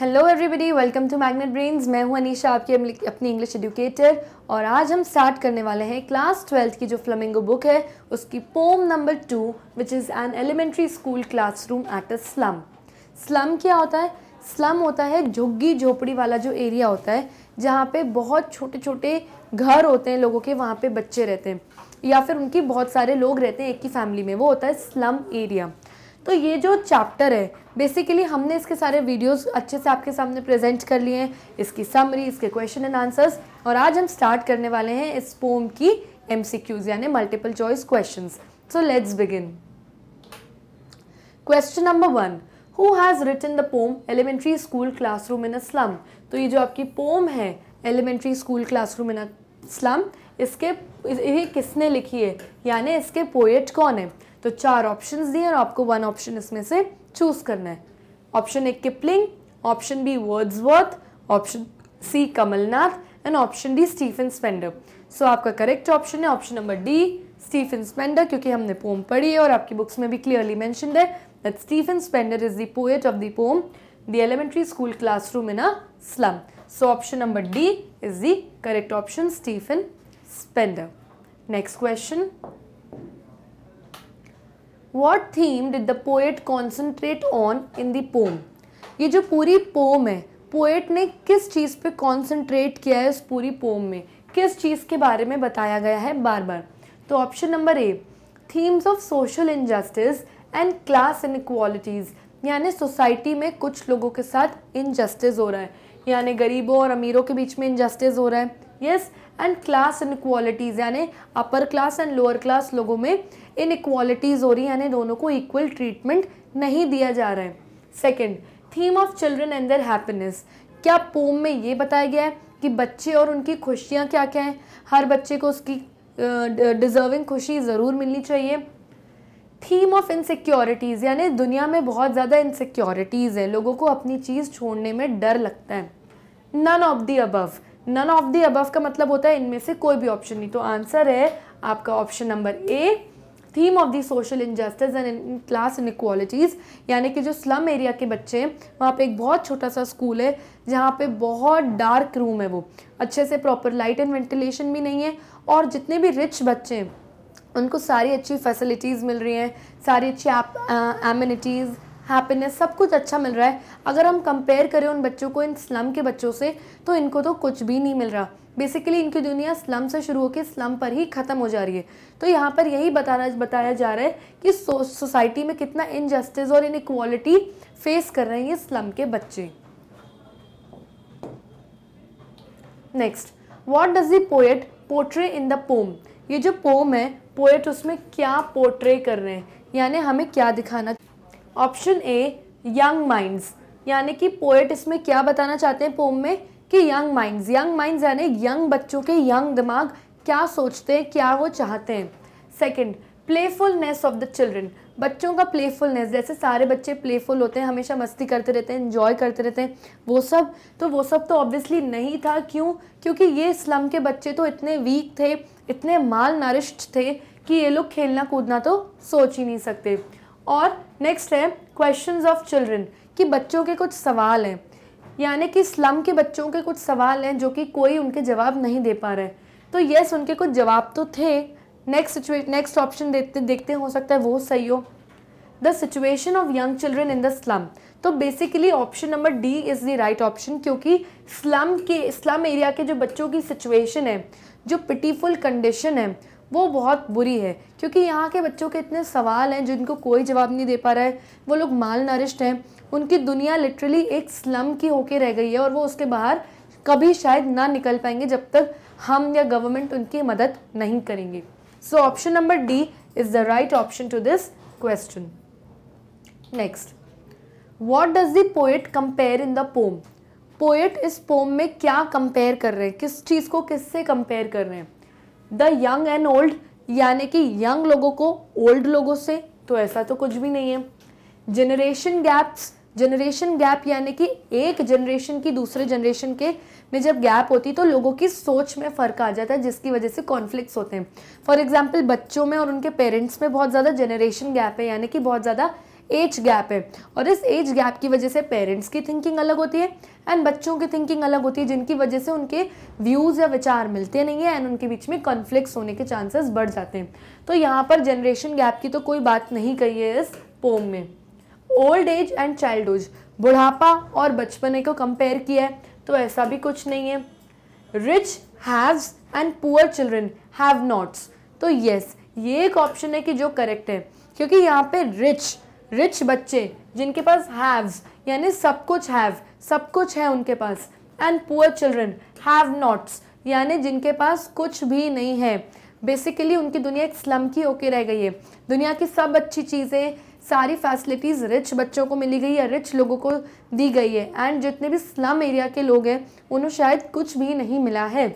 Hello everybody, welcome to Magnet Brains. मैं हूं अनीशा, आपकी अपनी इंग्लिश एजुकेटर, और आज हम स्टार्ट करने वाले हैं क्लास 12 की जो फ्लेमिंगो बुक है उसकी poem number 2 which is an elementary school classroom at a slum. Slum क्या होता है? स्लम होता है झुग्गी झोपड़ी वाला जो एरिया होता है जहाँ पे बहुत छोटे छोटे घर होते हैं लोगों के, वहाँ पे बच्चे रहते हैं या फिर उनकी बहुत सारे लोग रहते हैं एक ही फैमिली में, वो होता है स्लम एरिया। तो ये जो चैप्टर है बेसिकली हमने इसके सारे वीडियोस अच्छे से आपके सामने प्रेजेंट कर लिए हैं, इसकी समरी, इसके क्वेश्चन एंड आंसर्स, और आज हम स्टार्ट करने वाले हैं इस पोम की MCQs यानी multiple choice questions. So let's begin. Question number 1, who has written the poem elementary school classroom in a slum? तो ये जो आपकी पोम है elementary school classroom in a slum, ये किसने लिखी है यानी इसके पोएट कौन है? तो 4 ऑप्शंस दिए और आपको 1 ऑप्शन इसमें से चूज करना है। Option A Kipling, option B Wordsworth, option C Kamal Nath and option D Stephen Spender. So आपका करेक्ट ऑप्शन है option number D Stephen Spender, क्योंकि हमने पोम पढ़ी है और आपकी बुक्स में भी क्लियरली मेंशन्ड है that Stephen Spender is the poet of the poem the elementary school classroom in a slum. So option number D is the correct option, Stephen Spender. Next question, What theme did the poet concentrate on in the poem? ये जो पूरी pome है poet ने किस चीज़ पे concentrate किया है, उस पूरी पोम में किस चीज़ के बारे में बताया गया है बार बार? तो option number A themes of social injustice and class inequalities, यानी सोसाइटी में कुछ लोगों के साथ इनजस्टिस हो रहा है, यानी गरीबों और अमीरों के बीच में इनजस्टिस हो रहा है। यस, एंड क्लास इनइक्वालिटीज़ यानी upper class and lower class लोगों में इनइक्वालिटीज़ हो रही है, यानी दोनों को इक्वल ट्रीटमेंट नहीं दिया जा रहा है। Second, theme of children and their happiness, क्या पोम में ये बताया गया है कि बच्चे और उनकी खुशियाँ क्या क्या हैं, हर बच्चे को उसकी डिजर्विंग खुशी ज़रूर मिलनी चाहिए। थीम ऑफ इनसिक्योरिटीज़, यानी दुनिया में बहुत ज़्यादा इनसिक्योरिटीज़ हैं, लोगों को अपनी चीज़ छोड़ने में डर लगता है। None of the above, none of the above का मतलब होता है इनमें से कोई भी ऑप्शन नहीं। तो आंसर है आपका option number A theme of the social injustice and class inequalities, यानी कि जो स्लम एरिया के बच्चे हैं वहाँ पे एक बहुत छोटा सा स्कूल है जहाँ पे बहुत डार्क रूम है, वो अच्छे से प्रॉपर लाइट एंड वेंटिलेशन भी नहीं है, और जितने भी रिच बच्चे हैं उनको सारी अच्छी फैसिलिटीज़ मिल रही हैं, सारी अच्छी एमिनिटीज़, हैप्पीनेस, सब कुछ अच्छा मिल रहा है। अगर हम कंपेयर करें उन बच्चों को इन स्लम के बच्चों से तो इनको तो कुछ भी नहीं मिल रहा, बेसिकली इनकी दुनिया स्लम से शुरू होकर स्लम पर ही ख़त्म हो जा रही है। तो यहाँ पर यही बताया जा रहा है कि सोसाइटी में कितना इनजस्टिस और इनइक्वालिटी फेस कर रहे हैं ये स्लम के बच्चे। Next, what does the poet portray in the poem? ये जो पोम है पोएट उसमें क्या पोर्ट्रे कर रहे हैं, यानी हमें क्या दिखाना? ऑप्शन A यंग माइंड्स, यानी कि पोएट इसमें क्या बताना चाहते हैं पोम में कि यंग माइंड्स, यंग माइंड्स यानी यंग बच्चों के यंग दिमाग क्या सोचते हैं, क्या वो चाहते हैं। Second, playfulness of the children, बच्चों का प्लेफुलनेस, जैसे सारे बच्चे प्लेफुल होते हैं, हमेशा मस्ती करते रहते हैं, एंजॉय करते रहते हैं, वो सब तो ऑब्वियसली नहीं था। क्यों? क्योंकि ये स्लम के बच्चे तो इतने वीक थे, इतने माल नरिश्ड थे कि ये लोग खेलना कूदना तो सोच ही नहीं सकते। और नेक्स्ट है क्वेश्चंस ऑफ चिल्ड्रन, कि बच्चों के कुछ सवाल हैं, यानी कि स्लम के बच्चों के कुछ सवाल हैं जो कि कोई उनके जवाब नहीं दे पा रहे हैं। तो यस, उनके कुछ जवाब तो थे। नेक्स्ट ऑप्शन देखते हो सकता है वो सही हो। The situation of young children in the slum, तो basically option number D is the right option, क्योंकि स्लम एरिया के जो बच्चों की सिचुएशन है, जो पिटीफुल कंडीशन है, वो बहुत बुरी है, क्योंकि यहाँ के बच्चों के इतने सवाल हैं जिनको कोई जवाब नहीं दे पा रहा है, वो लोग माल नरिश्ड हैं, उनकी दुनिया लिटरली एक स्लम की होके रह गई है और वो उसके बाहर कभी शायद ना निकल पाएंगे जब तक हम या गवर्नमेंट उनकी मदद नहीं करेंगे। So option number D is the right option to this question. Next, what does the poet compare in the poem? Poet इस पोम में क्या कंपेयर कर रहे हैं, किस चीज़ को किससे कंपेयर कर रहे हैं? द यंग एंड ओल्ड, यानी कि यंग लोगों को ओल्ड लोगों से, तो ऐसा तो कुछ भी नहीं है। जनरेशन गैप्स, जनरेशन गैप यानी कि एक जनरेशन की दूसरे जनरेशन के में जब गैप होती तो लोगों की सोच में फ़र्क आ जाता है, जिसकी वजह से कॉन्फ्लिक्ट्स होते हैं। फॉर एग्जांपल, बच्चों में और उनके पेरेंट्स में बहुत ज़्यादा जनरेशन गैप है, यानी कि बहुत ज़्यादा एज गैप है और इस एज गैप की वजह से पेरेंट्स की थिंकिंग अलग होती है एंड बच्चों की थिंकिंग अलग होती है, जिनकी वजह से उनके व्यूज़ या विचार मिलते नहीं है एंड उनके बीच में कॉन्फ्लिक्ट्स होने के चांसेस बढ़ जाते हैं। तो यहाँ पर जनरेशन गैप की तो कोई बात नहीं कही है इस पोम में। Old age and child age, बुढ़ापा और बचपने को कंपेयर किया है तो ऐसा भी कुछ नहीं है। Rich haves and poor children have nots, तो येस ये एक ऑप्शन है कि जो करेक्ट है, क्योंकि यहाँ पे रिच बच्चे जिनके पास हैव्स यानी सब कुछ हैव, सब कुछ है उनके पास, and poor children have nots यानी जिनके पास कुछ भी नहीं है। बेसिकली उनकी दुनिया एक स्लम की होके रह गई है। दुनिया की सब अच्छी चीज़ें, सारी फैसिलिटीज़ रिच बच्चों को मिली गई है, रिच लोगों को दी गई है एंड जितने भी स्लम एरिया के लोग हैं उन्हें शायद कुछ भी नहीं मिला है।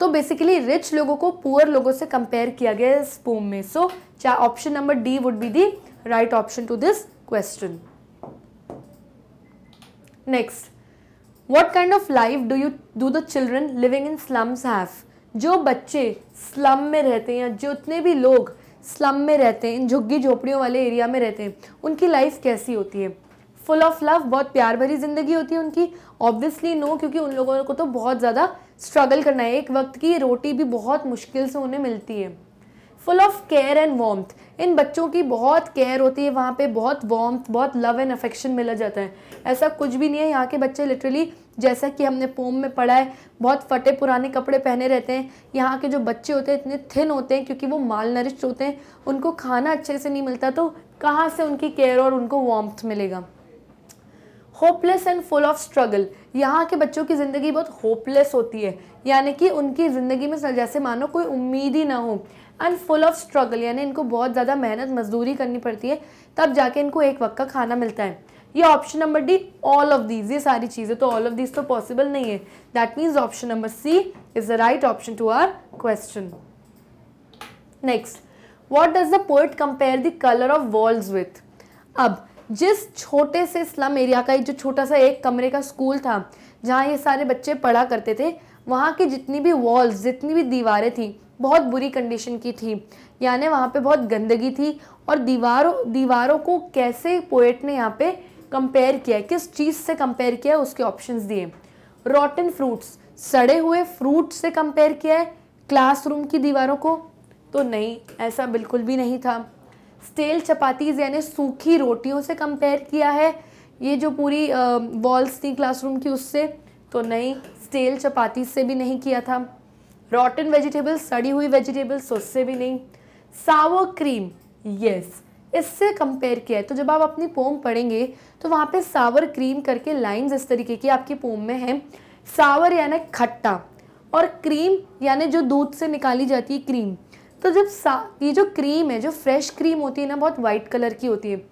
तो बेसिकली रिच लोगों को पुअर लोगों से कंपेयर किया गया है इस पोम में। So option number D would be the right option to this question. Next, what kind of life do the children living in slums have? जो बच्चे स्लम में रहते हैं, जितने भी लोग स्लम में रहते हैं, इन झुग्गी झोपड़ियों वाले एरिया में रहते हैं, उनकी लाइफ कैसी होती है? फुल ऑफ लव, बहुत प्यार भरी ज़िंदगी होती है उनकी? ऑब्वियसली नो, क्योंकि उन लोगों को तो बहुत ज़्यादा स्ट्रगल करना है, एक वक्त की रोटी भी बहुत मुश्किल से उन्हें मिलती है। Full of care and warmth, इन बच्चों की बहुत केयर होती है, वहाँ पे बहुत वार्मथ, बहुत लव एंड अफेक्शन मिला जाता है। ऐसा कुछ भी नहीं है, यहाँ के बच्चे लिटरली जैसा कि हमने पोम में पढ़ा है बहुत फटे पुराने कपड़े पहने रहते हैं। यहाँ के जो बच्चे होते हैं इतने थिन होते हैं क्योंकि वो माल नरिश्ड होते हैं, उनको खाना अच्छे से नहीं मिलता, तो कहाँ से उनकी केयर और उनको वार्मथ मिलेगा। Hopeless and full of struggle, यहाँ के बच्चों की ज़िंदगी बहुत होपलेस होती है, यानी कि उनकी ज़िंदगी में जैसे मानो कोई उम्मीद ही ना हो। एंड फुल ऑफ स्ट्रगल यानी इनको बहुत ज़्यादा मेहनत मजदूरी करनी पड़ती है तब जाके इनको एक वक्त का खाना मिलता है। ये option number D all of these, ये सारी चीज़ें, तो ऑल ऑफ दीज तो पॉसिबल नहीं है। That means option number C is the right option to our question. Next, what does the poet compare the colour of walls with? अब जिस छोटे से स्लम एरिया का, जो छोटा सा एक कमरे का स्कूल था जहाँ ये सारे बच्चे पढ़ा करते थे, वहाँ की जितनी भी वॉल्स, जितनी भी दीवारें थीं बहुत बुरी कंडीशन की थी, यानी वहाँ पे बहुत गंदगी थी। और दीवारों को कैसे पोएट ने यहाँ पे कंपेयर किया है, किस चीज़ से कंपेयर किया है, उसके ऑप्शंस दिए। रॉटन फ्रूट्स, सड़े हुए फ्रूट से कंपेयर किया है क्लासरूम की दीवारों को, तो नहीं ऐसा बिल्कुल भी नहीं था। स्टेल चपातीज़ यानी सूखी रोटियों से कंपेयर किया है, ये जो पूरी वॉल्स थी क्लासरूम की उससे, तो नहीं स्टेल चपातीज़ से भी नहीं किया था। रॉटन वेजिटेबल्स, सड़ी हुई वेजिटेबल्स, उससे भी नहीं। सावर क्रीम, यस इससे कंपेयर किया है। तो जब आप अपनी पोम पढ़ेंगे तो वहाँ पे सावर क्रीम करके लाइंस इस तरीके की आपकी पोम में है। सावर यानी खट्टा और क्रीम यानी जो दूध से निकाली जाती है क्रीम। तो जब ये जो क्रीम है, जो फ्रेश क्रीम होती है ना, बहुत वाइट कलर की होती है,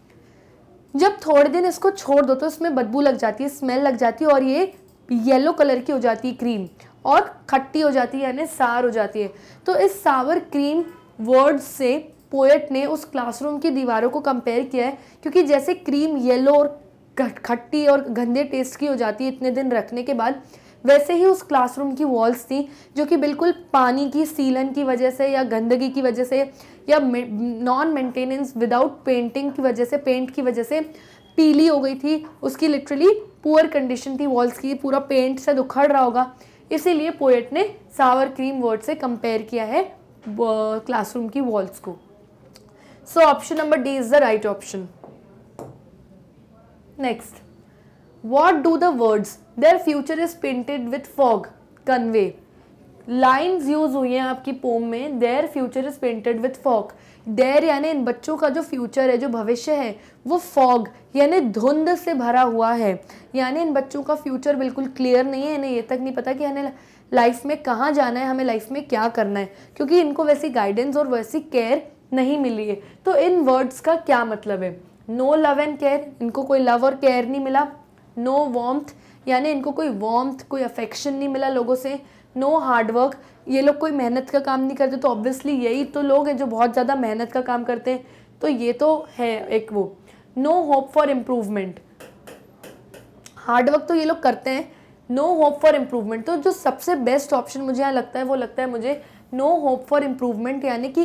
जब थोड़े दिन इसको छोड़ दो तो इसमें बदबू लग जाती है, स्मेल लग जाती है और ये येलो कलर की हो जाती है क्रीम और खट्टी हो जाती है यानी सार हो जाती है। तो इस सावर क्रीम वर्ड से पोएट ने उस क्लासरूम की दीवारों को कंपेयर किया है, क्योंकि जैसे क्रीम येलो और खट्टी और गंदे टेस्ट की हो जाती है इतने दिन रखने के बाद, वैसे ही उस क्लासरूम की वॉल्स थी जो कि बिल्कुल पानी की सीलन की वजह से या गंदगी की वजह से या नॉन मेंटेनेंस विदाउट पेंटिंग की वजह से, पेंट की वजह से पीली हो गई थी, उसकी लिटरली पुअर कंडीशन थी वॉल्स की, पूरा पेंट से उखड़ रहा होगा, इसीलिए पोएट ने सावर क्रीम वर्ड से कंपेयर किया है क्लासरूम की वॉल्स को। So option number D is the right option. Next, what do the words their future is painted with fog convey? Lines use हुई हैं आपकी पोम में, their future is painted with fog. Their यानी इन बच्चों का जो फ्यूचर है, जो भविष्य है, वो फॉग यानी धुंध से भरा हुआ है, यानी इन बच्चों का फ्यूचर बिल्कुल क्लियर नहीं है, इन्हें ये तक नहीं पता कि हमें लाइफ में कहाँ जाना है, हमें लाइफ में क्या करना है, क्योंकि इनको वैसी गाइडेंस और वैसी केयर नहीं मिली है। तो इन वर्ड्स का क्या मतलब है? नो लव एंड केयर, इनको कोई लव और केयर नहीं मिला। नो वार्मथ यानी इनको कोई वार्मथ, कोई अफेक्शन नहीं मिला लोगों से। नो हार्डवर्क, ये लोग कोई मेहनत का काम नहीं करते, तो ऑब्वियसली यही तो लोग हैं जो बहुत ज़्यादा मेहनत का काम करते हैं, तो ये तो है एक वो। No hope for improvement, hard work तो ये लोग करते हैं, नो होप फॉर इम्प्रूवमेंट। तो जो सबसे बेस्ट ऑप्शन मुझे यहाँ लगता है वो लगता है मुझे नो होप फॉर इम्प्रूवमेंट, यानी कि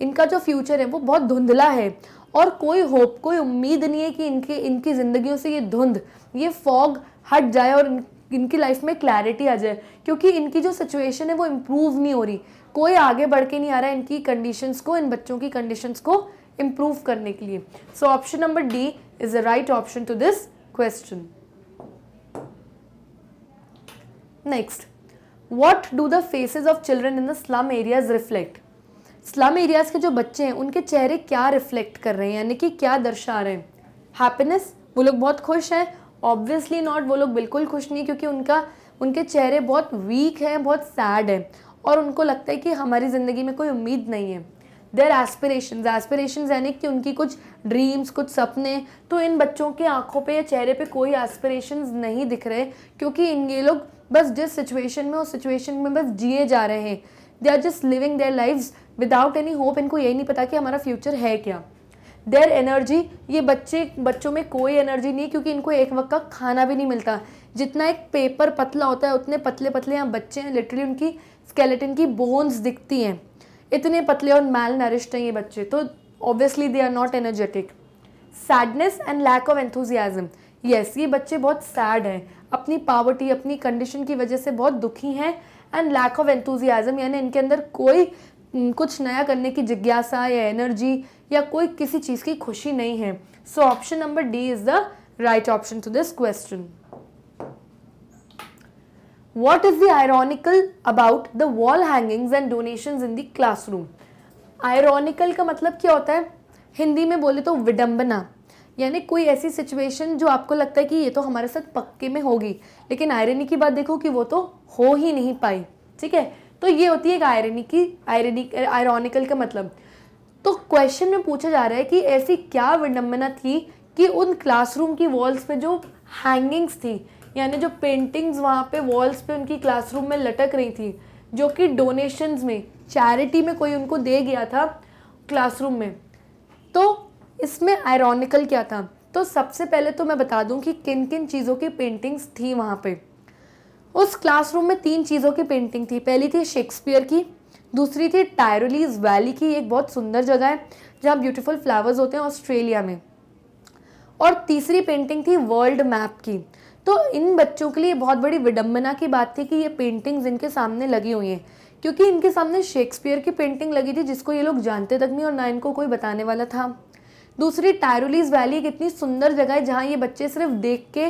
इनका जो फ्यूचर है वो बहुत धुंधला है और कोई होप, कोई उम्मीद नहीं है कि इनकी ज़िंदगियों से ये धुंध, ये फॉग हट जाए और इनकी लाइफ में क्लैरिटी आ जाए, क्योंकि इनकी जो सिचुएशन है वो इम्प्रूव नहीं हो रही, कोई आगे बढ़ के नहीं आ रहा है इनकी कंडीशंस को, इन बच्चों की कंडीशंस को इम्प्रूव करने के लिए. So option number D is the right option to this question. Next, what do the faces of children in the slum areas reflect? Slum areas के जो बच्चे हैं उनके चेहरे क्या रिफ्लेक्ट कर रहे हैं, यानी कि क्या दर्शा रहे हैं? हैप्पीनेस, वो लोग बहुत खुश हैं? ऑब्वियसली नॉट, वो लोग बिल्कुल खुश नहीं, क्योंकि उनके चेहरे बहुत वीक हैं, बहुत सैड हैं और उनको लगता है कि हमारी ज़िंदगी में कोई उम्मीद नहीं है. देयर एस्पिरेशंस, एस्पिरेशंस यानी कि उनकी कुछ ड्रीम्स, कुछ सपने, तो इन बच्चों के आँखों पे या चेहरे पे कोई एस्पिरेशंस नहीं दिख रहे, क्योंकि ये लोग बस जिस सिचुएशन में उस सिचुएशन में बस जिए जा रहे हैं. They are just living their lives without any hope. इनको यही नहीं पता कि हमारा फ्यूचर है क्या. देयर एनर्जी, ये बच्चों में कोई एनर्जी नहीं है, क्योंकि इनको एक वक्त का खाना भी नहीं मिलता. जितना एक पेपर पतला होता है उतने पतले पतले यहाँ बच्चे हैं, लिटरली उनकी स्केलेटन की बोन्स दिखती हैं, इतने पतले और मैल नरिश्ड हैं ये बच्चे, तो obviously they are not energetic. Sadness and lack of enthusiasm, yes, ये बच्चे बहुत सैड हैं, अपनी पावर्टी, अपनी कंडीशन की वजह से बहुत दुखी हैं. एंड लैक ऑफ एंथुजियाज्म यानी इनके अंदर कोई कुछ नया करने की जिज्ञासा या एनर्जी या कोई किसी चीज़ की खुशी नहीं है. So option number D is the right option to this question. What is the ironical about the wall hangings and donations in the classroom? Ironical का मतलब क्या होता है? हिंदी में बोले तो विडंबना, यानी कोई ऐसी सिचुएशन जो आपको लगता है कि ये तो हमारे साथ पक्के में होगी, लेकिन आयरनी की बात देखो कि वो तो हो ही नहीं पाई. ठीक है, तो ये होती है एक आयरॉनिकल का मतलब. तो क्वेश्चन में पूछा जा रहा है कि ऐसी क्या विडंबना थी कि उन क्लासरूम की वॉल्स पे जो हैंगिंग्स थी, यानी जो पेंटिंग्स वहाँ पे वॉल्स पे उनकी क्लासरूम में लटक रही थी, जो कि डोनेशंस में, चैरिटी में कोई उनको दे गया था क्लासरूम में, तो इसमें आयरॉनिकल क्या था? तो सबसे पहले तो मैं बता दूं कि किन किन चीज़ों की पेंटिंग्स थी वहाँ पे. उस क्लासरूम में 3 चीज़ों की पेंटिंग थी. पहली थी शेक्सपियर की, दूसरी थी टायरोलीज़ वैली की, एक बहुत सुंदर जगह है जहाँ ब्यूटीफुल फ्लावर्स होते हैं ऑस्ट्रेलिया में, और तीसरी पेंटिंग थी वर्ल्ड मैप की. तो इन बच्चों के लिए बहुत बड़ी विडंबना की बात थी कि ये पेंटिंग्स इनके सामने लगी हुई हैं, क्योंकि इनके सामने शेक्सपियर की पेंटिंग लगी थी जिसको ये लोग जानते तक नहीं और ना इनको कोई बताने वाला था. दूसरी टायरोलीज़ वैली, एक इतनी सुंदर जगह है जहाँ ये बच्चे सिर्फ देख के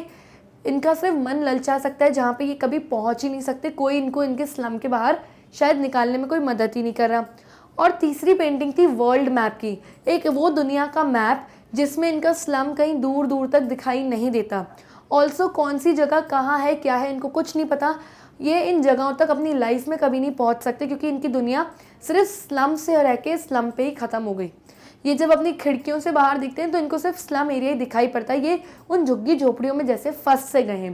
इनका सिर्फ मन ललचा सकता है, जहाँ पे ये कभी पहुँच ही नहीं सकते, कोई इनको इनके स्लम के बाहर शायद निकालने में कोई मदद ही नहीं कर रहा. और तीसरी पेंटिंग थी वर्ल्ड मैप की, एक वो दुनिया का मैप जिसमें इनका स्लम कहीं दूर दूर तक दिखाई नहीं देता. ऑल्सो कौन सी जगह कहाँ है क्या है इनको कुछ नहीं पता, ये इन जगहों तक अपनी लाइफ में कभी नहीं पहुँच सकते, क्योंकि इनकी दुनिया सिर्फ स्लम से रह के स्लम पे ही ख़त्म हो गई. ये जब अपनी खिड़कियों से बाहर दिखते हैं तो इनको सिर्फ स्लम एरिया ही दिखाई पड़ता है, ये उन झुग्गी झोपड़ियों में जैसे फंस से गए हैं.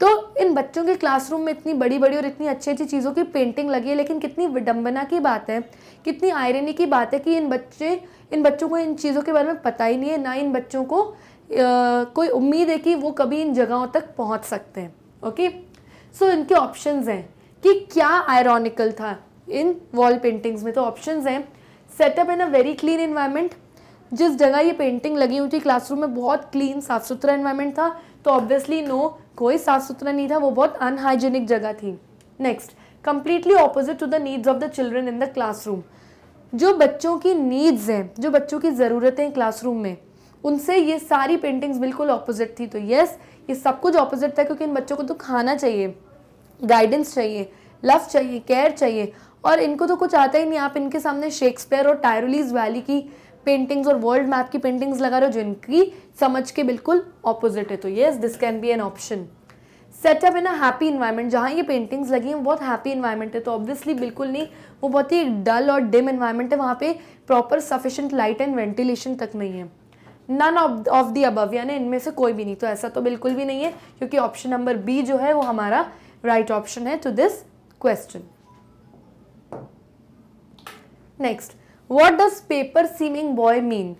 तो इन बच्चों के क्लासरूम में इतनी बड़ी बड़ी और इतनी अच्छी अच्छी चीज़ों की पेंटिंग लगी है, लेकिन कितनी विडंबना की बात है, कितनी आयरनी की बात है कि इन बच्चों को इन चीज़ों के बारे में पता ही नहीं है, ना इन बच्चों को कोई उम्मीद है कि वो कभी इन जगहों तक पहुंच सकते हैं. ओके, सो इनके ऑप्शंस हैं कि क्या आयरॉनिकल था इन वॉल पेंटिंग्स में. तो ऑप्शंस हैं setup in a very clean environment, जिस जगह ये पेंटिंग लगी हुई थी क्लासरूम में बहुत क्लीन साफ़ सुथरा एनवायरनमेंट था, तो ऑब्वियसली नो, कोई साफ़ सुथरा नहीं था, वो बहुत अनहाइजीनिक जगह थी. Next, completely opposite to the needs of the children in the classroom, जो बच्चों की नीड्स हैं, जो बच्चों की ज़रूरतें क्लासरूम में, उनसे ये सारी पेंटिंग्स बिल्कुल ऑपोजिट थी. तो यस, ये सब कुछ ऑपोजिट था, क्योंकि इन बच्चों को तो खाना चाहिए, गाइडेंस चाहिए, लव चाहिए, केयर चाहिए, और इनको तो कुछ आता ही नहीं. आप इनके सामने शेक्सपियर और टायरोलीज़ वैली की पेंटिंग्स और वर्ल्ड मैप की पेंटिंग्स लगा रहे हो, जिनकी समझ के बिल्कुल ऑपोजिट है. तो yes, this can be an option. Setup in a happy environment, जहाँ ये पेंटिंग्स लगी हैं वो बहुत हैप्पी इन्वायरमेंट है, तो ऑब्वियसली बिल्कुल नहीं, वो बहुत ही डल और डिम इन्वायरमेंट है, वहाँ पे proper sufficient light and ventilation तक नहीं है. नन ऑफ दी अबव, यानी इनमें से कोई भी नहीं, तो ऐसा तो बिल्कुल भी नहीं है, क्योंकि ऑप्शन नंबर बी जो है वो हमारा राइट ऑप्शन है to this question. Next, what does paper seeming boy mean?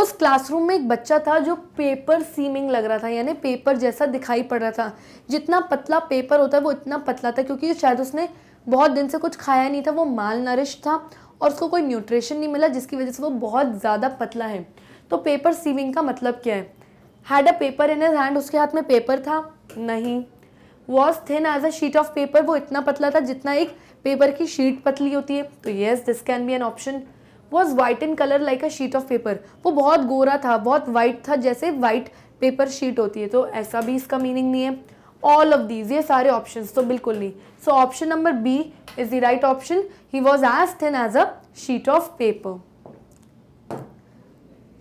उस क्लासरूम में एक बच्चा था जो पेपर सीमिंग लग रहा था, यानी पेपर जैसा दिखाई पड़ रहा था. जितना पतला पेपर होता है वो इतना पतला था, क्योंकि शायद उसने बहुत दिन से कुछ खाया नहीं था, वो माल नरिश था और उसको कोई न्यूट्रिशन नहीं मिला, जिसकी वजह से वो बहुत ज़्यादा पतला है. तो पेपर सीविंग का मतलब क्या है? Had a paper in his hand, उसके हाथ में पेपर था? नहीं. Was thin as a sheet of paper, वो इतना पतला था जितना एक पेपर की शीट पतली होती है, तो yes this can be an option. Was white in colour like a sheet of paper, वो बहुत गोरा था, बहुत वाइट था जैसे वाइट पेपर शीट होती है, तो ऐसा भी इसका मीनिंग नहीं है. ऑल ऑफ दीज, ये सारे ऑप्शंस तो बिल्कुल नहीं. So option number B is the right option. He was as thin as a sheet of paper.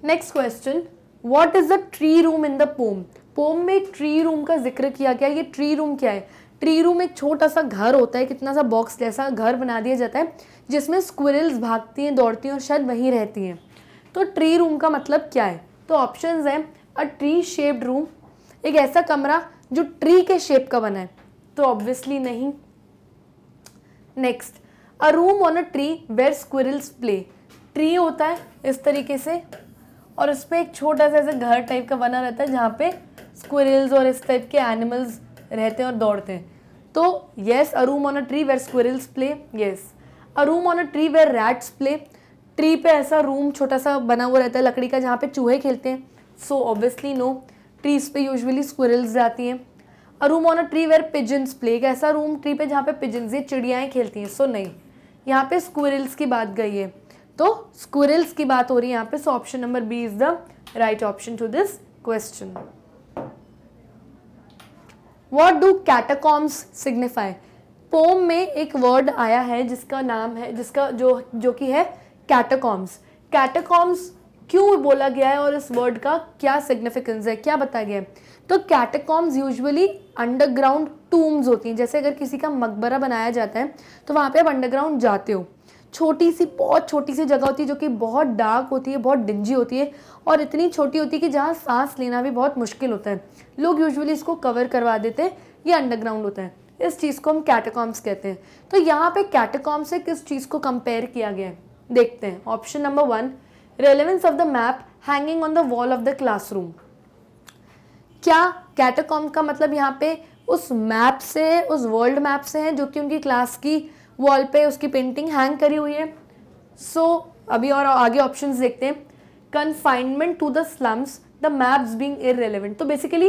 Next question, what is the tree room in the poem? Poem में tree room का जिक्र किया गया. ये tree room क्या है? Tree room एक छोटा सा घर होता है, कितना सा बॉक्स जैसा घर बना दिया जाता है जिसमें स्क्विरल्स भागती हैं, दौड़ती हैं और शायद वहीं रहती हैं. तो ट्री रूम का मतलब क्या है? तो ऑप्शंस हैं अ ट्री शेप्ड रूम, एक ऐसा कमरा जो ट्री के शेप का बना है, तो ऑब्वियसली नहीं. Next, a room on a tree where squirrels play. Tree होता है इस तरीके से और उसमें एक छोटा सा ऐसा घर टाइप का बना रहता है जहाँ पे स्क्विरल्स और इस टाइप के एनिमल्स रहते हैं और दौड़ते हैं. तो yes, a room on a tree where squirrels play. Yes, a room on a tree where rats play. Tree पे ऐसा रूम छोटा सा बना हुआ रहता है लकड़ी का जहाँ पे चूहे खेलते हैं, सो ऑब्वियसली नो. ट्रीज पे यूजुअली स्क्विरल्स जाती हैं. A room on a tree where pigeons play, एक ऐसा रूम ट्री पे जहाँ पे पिजन्स, ये चिड़ियाँ खेलती हैं, सो नहीं. यहाँ पे स्क्विरल्स की बात गई है, तो स्क्विरल्स की बात हो रही है यहाँ पे. So option number B is the right option to this question. What do catacombs signify? Poem में एक वर्ड आया है जिसका नाम है, जिसका जो कि है catacombs. Catacombs क्यों बोला गया है और इस वर्ड का क्या सिग्निफिकेंस है, क्या बताया गया है? तो catacombs यूजुअली अंडरग्राउंड टूम्स होती हैं. जैसे अगर किसी का मकबरा बनाया जाता है तो वहाँ पे आप अंडरग्राउंड जाते हो. छोटी सी, बहुत छोटी सी जगह होती है जो कि बहुत डार्क होती है, बहुत डिंजी होती है और इतनी छोटी होती है कि जहाँ सांस लेना भी बहुत मुश्किल होता है. लोग यूजुअली इसको कवर करवा देते हैं, ये अंडरग्राउंड होता है. इस चीज़ को हम कैटाकॉम्स कहते हैं. तो यहाँ पे कैटाकॉम्स से किस चीज़ को कंपेयर किया गया है देखते हैं. Option number one, relevance of the map hanging on the wall of the classroom. क्या कैटाकॉम का मतलब यहाँ पे उस मैप से है, उस वर्ल्ड मैप से है जो कि उनकी क्लास की वॉल पे उसकी पेंटिंग हैंग करी हुई है. सो अभी और आगे ऑप्शंस देखते हैं. Confinement to the slums, the maps being irrelevant. तो बेसिकली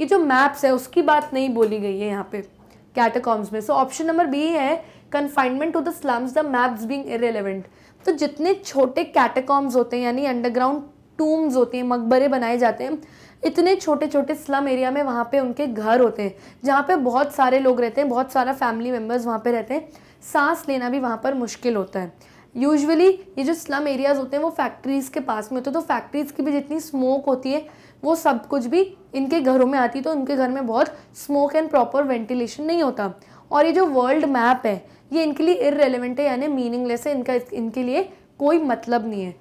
ये जो मैप्स है उसकी बात नहीं बोली गई है यहाँ पे कैटाकॉम्स में. सो ऑप्शन नंबर बी है confinement to the slums, the maps being irrelevant. तो जितने छोटे कैटाकॉम्स होते हैं यानी अंडरग्राउंड टूम्स होते हैं, मकबरे बनाए जाते हैं, इतने छोटे छोटे स्लम एरिया में वहाँ पे उनके घर होते हैं जहाँ पे बहुत सारे लोग रहते हैं, बहुत सारा फैमिली मेम्बर्स वहाँ पे रहते हैं, सांस लेना भी वहाँ पर मुश्किल होता है. यूजुअली ये जो स्लम एरियाज़ होते हैं वो फैक्ट्रीज़ के पास में होते हैं, तो फैक्ट्रीज़ की भी जितनी स्मोक होती है वो सब कुछ भी इनके घरों में आती है, तो उनके घर में बहुत स्मोक एंड प्रॉपर वेंटिलेशन नहीं होता. और ये जो वर्ल्ड मैप है ये इनके लिए इररिलेवेंट है यानी मीनिंगलेस है, इनका इनके लिए कोई मतलब नहीं है.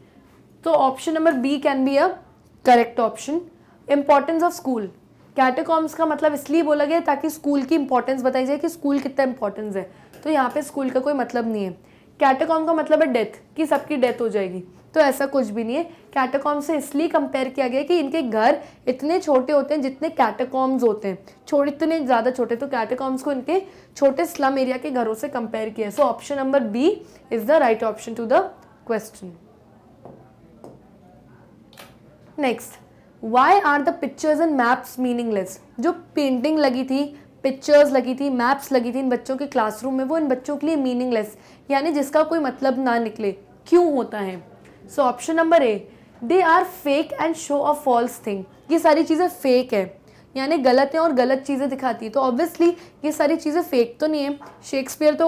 तो option number B can be a correct option. Importance of school, catacombs का मतलब इसलिए बोला गया ताकि स्कूल की इंपॉर्टेंस बताई जाए कि स्कूल कितना इंपॉर्टेंस है, तो यहाँ पे स्कूल का कोई मतलब नहीं है. कैटाकॉम का मतलब है डेथ, कि सबकी डेथ हो जाएगी, तो ऐसा कुछ भी नहीं है. कैटाकॉम से इसलिए कंपेयर किया गया कि इनके घर इतने छोटे होते हैं जितने कैटाकॉम्स होते हैं, छोटे इतने ज़्यादा छोटे, तो कैटाकॉम्स को इनके छोटे स्लम एरिया के घरों से कंपेयर किया है. So option number B is the right option to the question. Next, Why are the pictures and maps meaningless? जो पेंटिंग लगी थी, पिक्चर्स लगी थी, मैप्स लगी थी इन बच्चों के क्लासरूम में, वो इन बच्चों के लिए मीनिंगलेस यानी जिसका कोई मतलब ना निकले, क्यों होता है? So option number A, they are fake and show a false thing. ये सारी चीज़ें फेक है यानी गलत है और गलत चीज़ें दिखाती है, तो ऑब्वियसली ये सारी चीज़ें फेक तो नहीं है. शेक्सपियर तो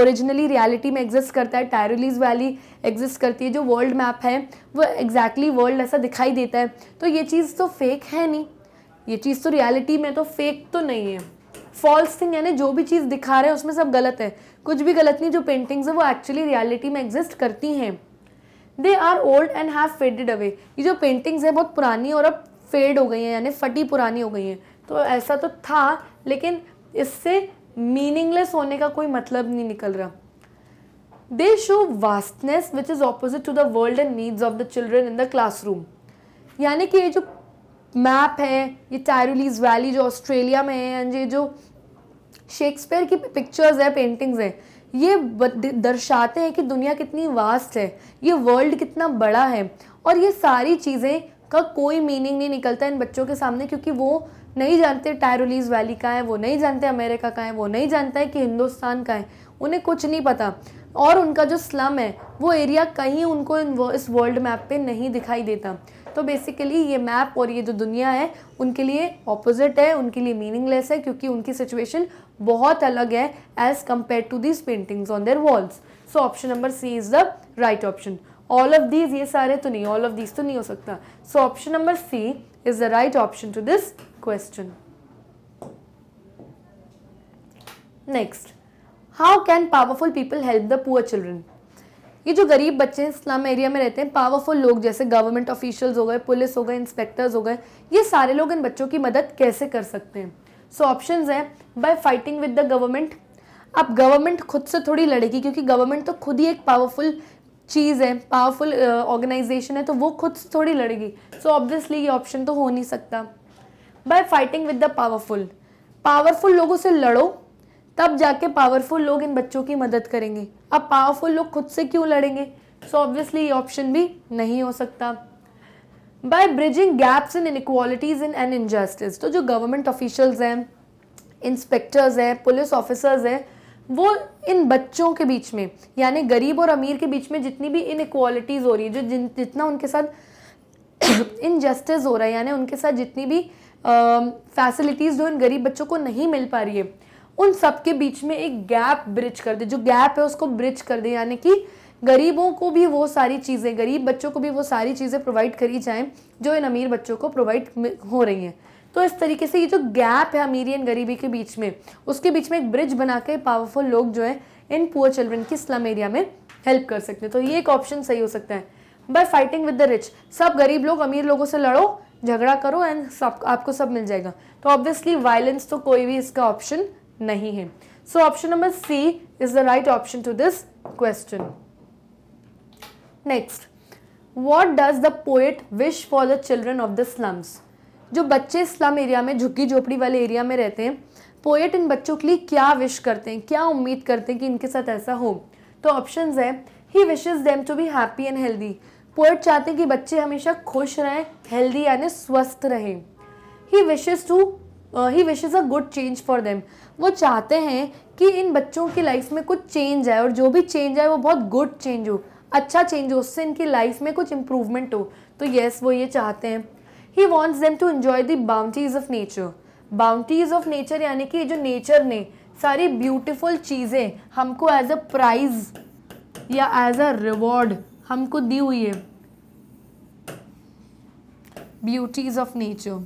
ओरिजिनली रियलिटी में एग्जिस्ट करता है, टायरोलीज़ वैली एग्जिस्ट करती है, जो वर्ल्ड मैप है वो एग्जैक्टली वर्ल्ड ऐसा दिखाई देता है, तो ये चीज़ तो फेक है नहीं, ये चीज़ तो रियलिटी में, तो फेक तो नहीं है. फॉल्स थिंग यानी जो भी चीज़ दिखा रहे हैं उसमें सब गलत है, कुछ भी गलत नहीं, जो पेंटिंग्स हैं वो एक्चुअली रियलिटी में एग्जिस्ट करती हैं. They are old and have faded away, ये जो पेंटिंग्स हैं बहुत पुरानी और अब फेड हो गई हैं यानी फटी पुरानी हो गई हैं, तो ऐसा तो था लेकिन इससे मीनिंगलेस होने का कोई मतलब नहीं निकल रहा. They show vastness which is opposite to the world and needs of the children in the classroom. यानी कि ये जो मैप है, ये टायरोलीज़ वैली जो ऑस्ट्रेलिया में है, एंड ये जो शेक्सपियर की पिक्चर्स है, पेंटिंग्स हैं, ये दर्शाते हैं कि दुनिया कितनी वास्ट है, ये वर्ल्ड कितना बड़ा है, और ये सारी चीज़ें का कोई मीनिंग नहीं निकलता इन बच्चों के सामने, क्योंकि वो नहीं जानते टायरोलीज़ वैली का है, वो नहीं जानते अमेरिका का है, वो नहीं जानता है कि हिंदुस्तान का है, उन्हें कुछ नहीं पता। और उनका जो स्लम है वो एरिया कहीं उनको इस वर्ल्ड मैप पे नहीं दिखाई देता। तो बेसिकली ये मैप और ये जो दुनिया है उनके लिए ऑपोजिट है, उनके लिए मीनिंगलेस है, क्योंकि उनकी सिचुएशन बहुत अलग है as compare to these paintings on their walls. So option number C is the right option. All of these, ये सारे तो नहीं, ऑल ऑफ दीज तो नहीं हो सकता। So option number C is the right option to this question. Next, how can powerful people help the poor children? ये जो गरीब बच्चे हैं स्लम एरिया में रहते हैं, पावरफुल लोग जैसे गवर्नमेंट ऑफिशियल्स हो गए, पुलिस हो गए, इंस्पेक्टर्स हो गए, ये सारे लोग इन बच्चों की मदद कैसे कर सकते हैं? सो ऑप्शंस हैं by fighting with the government. अब गवर्नमेंट खुद से थोड़ी लड़ेगी, क्योंकि गवर्नमेंट तो खुद ही एक पावरफुल चीज़ है, पावरफुल ऑर्गेनाइजेशन है, तो वो खुद से थोड़ी लड़ेगी। सो ऑब्वियसली ये ऑप्शन तो हो नहीं सकता। By fighting with the powerful, powerful लोगों से लड़ो, तब जाके पावरफुल लोग इन बच्चों की मदद करेंगे। अब पावरफुल लोग खुद से क्यों लड़ेंगे? सो ऑब्वियसली ये ऑप्शन भी नहीं हो सकता। By bridging gaps in inequalities in and injustice, तो जो गवर्नमेंट ऑफिशियल्स हैं, इंस्पेक्टर्स हैं, पुलिस ऑफिसर्स हैं, वो इन बच्चों के बीच में, यानी गरीब और अमीर के बीच में जितनी भी इनइक्वालिटीज़ हो रही है, जो जितना उनके साथ इनजस्टिस हो रहा है, यानी उनके साथ जितनी भी फैसिलिटीज़ जो इन गरीब बच्चों को नहीं मिल पा रही है, उन सब के बीच में एक गैप ब्रिज कर दे, जो गैप है उसको ब्रिज कर दे, यानी कि गरीबों को भी वो सारी चीज़ें, गरीब बच्चों को भी वो सारी चीज़ें प्रोवाइड करी जाएं जो इन अमीर बच्चों को प्रोवाइड हो रही हैं। तो इस तरीके से ये जो गैप है अमीरी और गरीबी के बीच में, उसके बीच में एक ब्रिज बना के पावरफुल लोग जो हैं इन पुअर चिल्ड्रन की स्लम एरिया में हेल्प कर सकते हैं। तो ये एक ऑप्शन सही हो सकता है। By fighting with the rich, सब गरीब लोग अमीर लोगों से लड़ो, झगड़ा करो एंड सब आपको सब मिल जाएगा। तो ऑब्वियसली वायलेंस तो कोई भी इसका ऑप्शन नहीं है। So option number C is the right option to this question. Next, what does the poet wish for the children of the slums? जो बच्चे स्लम एरिया में, झुग्गी झोपड़ी वाले एरिया में रहते हैं, पोएट इन बच्चों के लिए क्या विश करते हैं, क्या उम्मीद करते हैं कि इनके साथ ऐसा हो? तो ऑप्शंस है he wishes them to be happy and healthy, poet चाहते हैं कि बच्चे हमेशा खुश रहें, हेल्दी यानी स्वस्थ रहें। He wishes a good change for them, वो चाहते हैं कि इन बच्चों की लाइफ में कुछ चेंज आए, और जो भी चेंज आए वो बहुत गुड चेंज हो, अच्छा चेंज हो, उससे इनकी लाइफ में कुछ इम्प्रूवमेंट हो। तो येस, वो ये चाहते हैं। He wants them to enjoy the bounties of nature, bounties of nature यानी कि जो नेचर ने सारी ब्यूटिफुल चीज़ें हमको एज अ प्राइज या एज अ रिवॉर्ड हमको दी हुई है, ब्यूटीज ऑफ नेचर।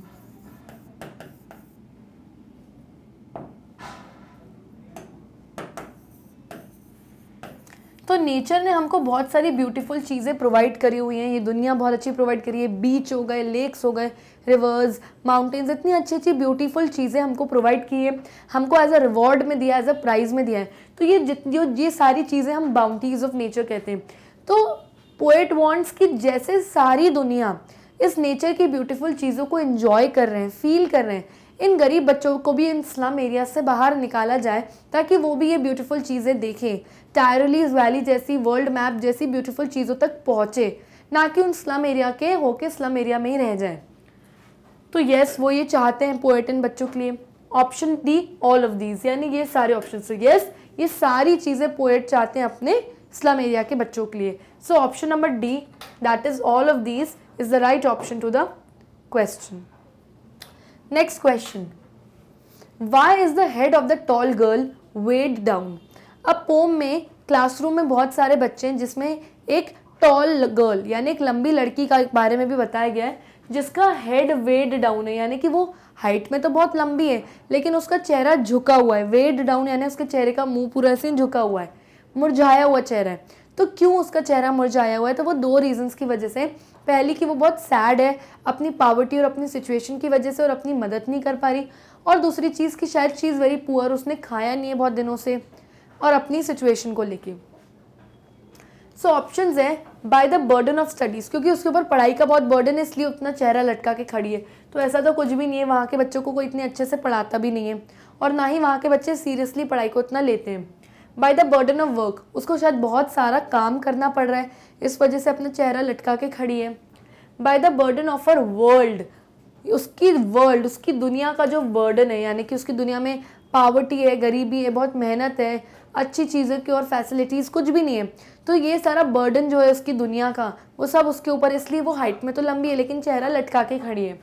तो नेचर ने हमको बहुत सारी ब्यूटीफुल चीज़ें प्रोवाइड करी हुई हैं, ये दुनिया बहुत अच्छी प्रोवाइड करी है, बीच हो गए, लेक्स हो गए, रिवर्स, माउंटेन्स, इतनी अच्छी अच्छी ब्यूटीफुल चीज़ें हमको प्रोवाइड की है, हमको एज अ रिवॉर्ड में दिया, एज अ प्राइज में दिया है। तो ये सारी चीज़ें हम बाउंटीज ऑफ नेचर कहते हैं। तो पोएट वांट्स कि जैसे सारी दुनिया इस नेचर की ब्यूटीफुल चीज़ों को एंजॉय कर रहे हैं, फील कर रहे हैं, इन गरीब बच्चों को भी इन स्लम एरिया से बाहर निकाला जाए ताकि वो भी ये ब्यूटीफुल चीज़ें देखें, टायरोलीज़ वैली जैसी, वर्ल्ड मैप जैसी ब्यूटीफुल चीज़ों तक पहुँचे, ना कि उन स्लम एरिया के होके स्लम एरिया में ही रह जाए। तो येस, वो ये चाहते हैं पोएट इन बच्चों के लिए। Option D, all of these, यानी ये सारे ऑप्शन। तो येस, ये सारी चीज़ें पोएट चाहते हैं अपने स्लम एरिया के बच्चों के लिए। So option number D, that is all of these, is the right option to the question. Next question, why is the head of the tall girl weighed down? अब poem में classroom में बहुत सारे बच्चे हैं जिसमें एक टॉल गर्ल यानी एक लंबी लड़की का बारे में भी बताया गया है जिसका हेड वेट डाउन है, यानी कि वो हाइट में तो बहुत लंबी है लेकिन उसका चेहरा झुका हुआ है। वेट डाउन यानी उसके चेहरे का मुँह पूरा ऐसे झुका हुआ है, मुरझाया हुआ चेहरा है। तो क्यों उसका चेहरा मुरझाया हुआ है? तो वो दो रीजंस की वजह से, पहली कि वो बहुत सैड है अपनी पावर्टी और अपनी सिचुएशन की वजह से और अपनी मदद नहीं कर पा रही, और दूसरी चीज़ कि शायद शी इज़ वेरी पुअर, उसने खाया नहीं है बहुत दिनों से, और अपनी सिचुएशन को लेके। सो ऑप्शंस है by the burden of studies, क्योंकि उसके ऊपर पढ़ाई का बहुत बर्डन है इसलिए उतना चेहरा लटका के खड़ी है। तो ऐसा तो कुछ भी नहीं है, वहाँ के बच्चों को कोई इतने अच्छे से पढ़ाता भी नहीं है और ना ही वहाँ के बच्चे सीरियसली पढ़ाई को उतना लेते हैं। By the burden of work, उसको शायद बहुत सारा काम करना पड़ रहा है, इस वजह से अपना चेहरा लटका के खड़ी है। By the burden of her world, उसकी दुनिया का जो बर्डन है, यानी कि उसकी दुनिया में पावर्टी है, गरीबी है, बहुत मेहनत है, अच्छी चीज़ों की और फैसिलिटीज़ कुछ भी नहीं है, तो ये सारा बर्डन जो है उसकी दुनिया का वो सब उसके ऊपर, इसलिए वो हाइट में तो लंबी है लेकिन चेहरा लटका के खड़ी है।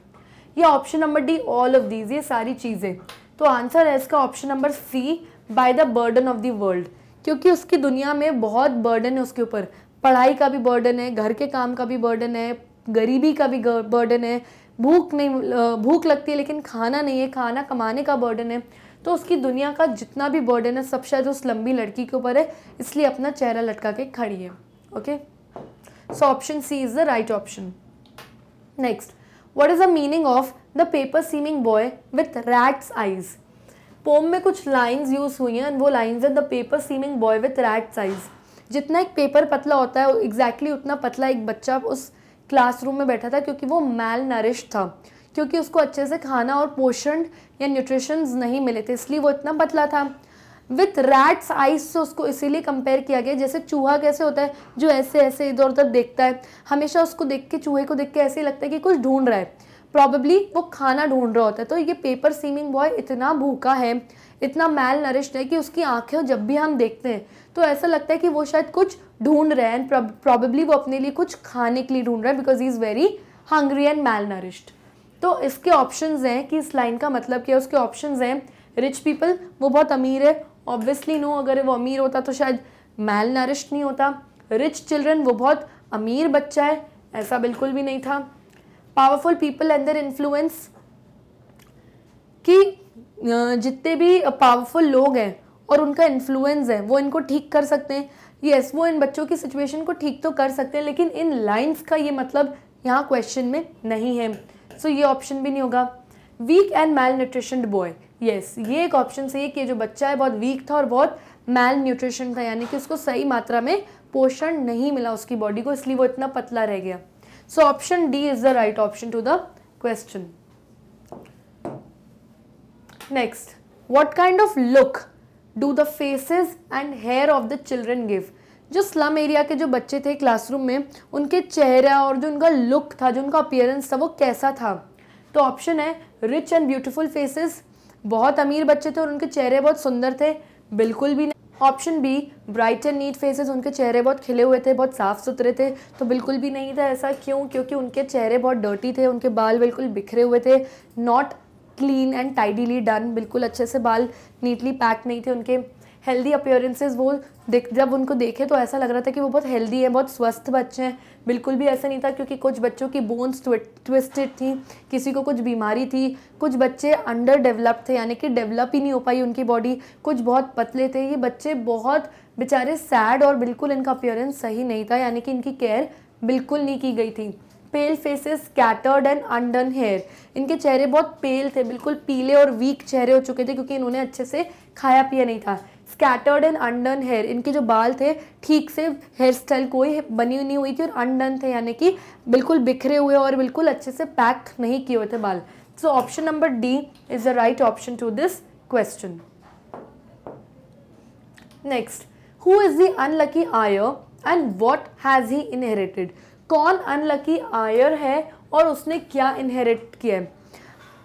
ये option number D, all of these, ये सारी चीज़ें, तो आंसर है इसका option number C, by the burden of the world, क्योंकि उसकी दुनिया में बहुत बर्डन है उसके ऊपर, पढ़ाई का भी बर्डन है, घर के काम का भी बर्डन है, गरीबी का भी बर्डन है, भूख लगती है लेकिन खाना नहीं है, खाना कमाने का बर्डन है, तो उसकी दुनिया का जितना भी बर्डन है सब शायद उस लंबी लड़की के ऊपर है, इसलिए अपना चेहरा लटका के खड़ी है। Okay, so option C is the right option. Next, what is the meaning of the paper seeming boy with rat's eyes? Poem में कुछ लाइंस यूज हुई हैं, वो लाइंस है the paper seeming boy with rat's eyes. जितना एक paper पतला होता है एग्जैक्टली उतना पतला एक बच्चा उस क्लासरूम में बैठा था, क्योंकि वो मैल नरिश्ड था, क्योंकि उसको अच्छे से खाना और पोषण या न्यूट्रिशंस नहीं मिले थे, इसलिए वो इतना पतला था। विथ रैट्स आइज से उसको इसीलिए कंपेयर किया गया, जैसे चूहा कैसे होता है जो ऐसे ऐसे इधर उधर देखता है, हमेशा उसको देख के, चूहे को देख के ऐसे ही लगता है कि कुछ ढूंढ रहा है, प्रॉबेबली वो खाना ढूंढ रहा होता है। तो ये पेपर सीमिंग बॉय इतना भूखा है, इतना मैल नरिश्ड है कि उसकी आँखें जब भी हम देखते हैं तो ऐसा लगता है कि वो शायद कुछ ढूंढ रहे हैं, एंड प्रॉबेबली वो अपने लिए कुछ खाने के लिए ढूंढ रहा है, because he is very hungry and malnourished. तो इसके ऑप्शंस हैं कि इस लाइन का मतलब क्या है, उसके ऑप्शंस हैं रिच पीपल, वो बहुत अमीर है, ऑब्वियसली नो, अगर वो अमीर होता तो शायद मैल नरिश्ड नहीं होता। रिच चिल्ड्रन, वो बहुत अमीर बच्चा है, ऐसा बिल्कुल भी नहीं था। Powerful people and their influence, कि जितने भी पावरफुल लोग हैं और उनका इन्फ्लुएंस है वो इनको ठीक कर सकते हैं। यस, वो इन बच्चों की सिचुएशन को ठीक तो कर सकते हैं, लेकिन इन लाइंस का ये मतलब यहाँ क्वेश्चन में नहीं है, सो ये ऑप्शन भी नहीं होगा। Weak and malnutritioned boy, yes, ये एक ऑप्शन सही है कि जो बच्चा है बहुत वीक था और बहुत मैल न्यूट्रिशन था, यानी कि उसको सही मात्रा में पोषण नहीं मिला उसकी बॉडी को, इसलिए वो इतना पतला रह गया। So option D is the right option to the question. Next, what kind of look do the faces and hair of the children give? जो स्लम एरिया के जो बच्चे थे क्लासरूम में, उनके चेहरा और जो उनका लुक था, जो उनका अपीयरेंस था, वो कैसा था? तो ऑप्शन है रिच एंड ब्यूटीफुल फेसेस, बहुत अमीर बच्चे थे और उनके चेहरे बहुत सुंदर थे, बिल्कुल भी नहीं। Option B, bright and neat faces, उनके चेहरे बहुत खिले हुए थे, बहुत साफ सुथरे थे, तो बिल्कुल भी नहीं था ऐसा। क्यों? क्योंकि उनके चेहरे बहुत डर्टी थे, उनके बाल बिल्कुल बिखरे हुए थे, not clean and tidily done, बिल्कुल अच्छे से बाल नीटली पैक नहीं थे उनके। हेल्दी अपीयरेंसेस, वो जब उनको देखे तो ऐसा लग रहा था कि वो बहुत हेल्दी है, बहुत स्वस्थ बच्चे हैं, बिल्कुल भी ऐसा नहीं था। क्योंकि कुछ बच्चों की बोन्स ट्विस्टेड थी, किसी को कुछ बीमारी थी, कुछ बच्चे अंडर डेवलप्ड थे, यानी कि डेवलप ही नहीं हो पाई उनकी बॉडी, कुछ बहुत पतले थे, ये बच्चे बहुत बेचारे सैड और बिल्कुल इनका अपीयरेंस सही नहीं था, यानी कि इनकी केयर बिल्कुल नहीं की गई थी। Pale faces, scattered and undone hair, इनके चेहरे बहुत पेल थे, बिल्कुल पीले और वीक चेहरे हो चुके थे, क्योंकि इन्होंने अच्छे से खाया पिया नहीं था। स्कैटर्ड एंड अनडन हेयर, इनके जो बाल थे ठीक से हेयर स्टाइल कोई बनी नहीं हुई थी, और अनडन थे यानी कि बिल्कुल बिखरे हुए और बिल्कुल अच्छे से पैक नहीं किए हुए थे बाल। So option number D is the right option to this question. Next, who is the unlucky heir and what has he inherited? कौन अनलकी आयर है और उसने क्या इनहेरिट किया है?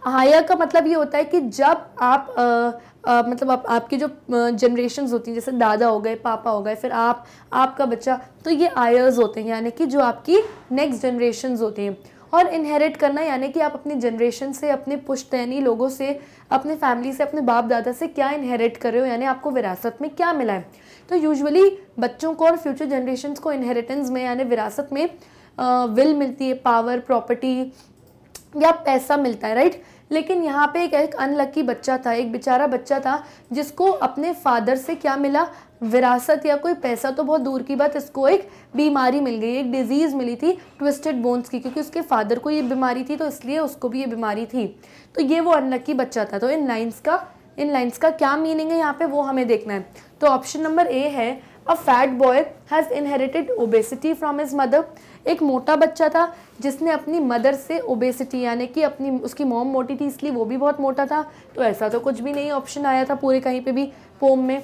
आयर का मतलब ये होता है कि जब आप आपके जो जनरेशंस होती हैं, जैसे दादा हो गए, पापा हो गए, फिर आप, आपका बच्चा, तो ये आयर्स होते हैं, यानी कि जो आपकी नेक्स्ट जनरेशंस होती हैं। और इनहेरिट करना यानी कि आप अपनी जनरेशन से, अपने पुश्तैनी लोगों से, अपने फैमिली से, अपने बाप दादा से क्या इनहेरिट कर रहे हो, यानी आपको विरासत में क्या मिला है। तो यूजुअली बच्चों को और फ्यूचर जनरेशन्स को इनहेरिटेंस में यानी विरासत में विल मिलती है, पावर, प्रॉपर्टी या पैसा मिलता है, राइट। लेकिन यहाँ पे एक अनलकी बच्चा था, एक बेचारा बच्चा था जिसको अपने फादर से क्या मिला, विरासत या कोई पैसा तो बहुत दूर की बात, इसको एक बीमारी मिल गई, एक डिजीज़ मिली थी ट्विस्टेड बोन्स की, क्योंकि उसके फादर को ये बीमारी थी तो इसलिए उसको भी ये बीमारी थी। तो ये वो अनलकी बच्चा था। तो इन लाइन्स का क्या मीनिंग है यहाँ पे, वो हमें देखना है। तो ऑप्शन नंबर ए है, a fat boy has inherited obesity from his mother. एक मोटा बच्चा था जिसने अपनी मदर से ओबेसिटी, यानी कि अपनी, उसकी मॉम मोटी थी इसलिए वो भी बहुत मोटा था, तो ऐसा तो कुछ भी नहीं ऑप्शन आया था पूरे कहीं पे भी पोम में।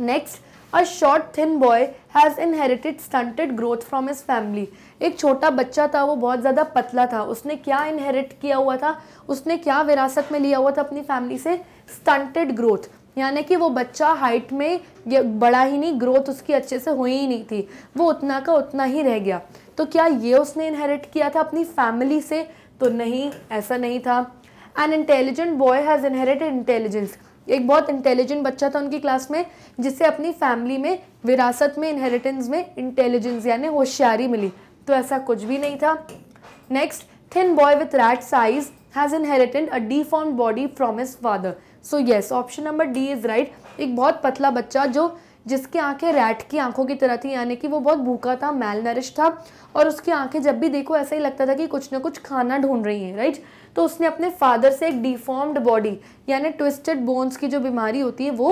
Next, A short thin boy has inherited stunted growth from his family. एक छोटा बच्चा था, वो बहुत ज़्यादा पतला था. उसने क्या इनहेरिट किया हुआ था, उसने क्या विरासत में लिया हुआ था अपनी फैमिली से? स्टंटेड ग्रोथ, यानी कि वो बच्चा हाइट में बड़ा ही नहीं, ग्रोथ उसकी अच्छे से हुई ही नहीं थी, वो उतना का उतना ही रह गया. तो क्या ये उसने इनहेरिट किया था अपनी फैमिली से? तो नहीं, ऐसा नहीं था. An intelligent boy has inherited intelligence. एक बहुत इंटेलिजेंट बच्चा था उनकी क्लास में जिससे अपनी फैमिली में विरासत में इनहेरिटेंस में इंटेलिजेंस यानी होशियारी मिली. तो ऐसा कुछ भी नहीं था. Next, thin boy with rat's eyes has inherited a deformed body from his father. So yes, option number D is right. एक बहुत पतला बच्चा जिसकी आंखें रैट की आंखों की तरह थी, यानी कि वो बहुत भूखा था, मैल नरिश था, और उसकी आंखें जब भी देखो ऐसा ही लगता था कि कुछ ना कुछ खाना ढूंढ रही हैं, राइट. तो उसने अपने फादर से एक डिफॉर्म्ड बॉडी यानी ट्विस्टेड बोन्स की जो बीमारी होती है वो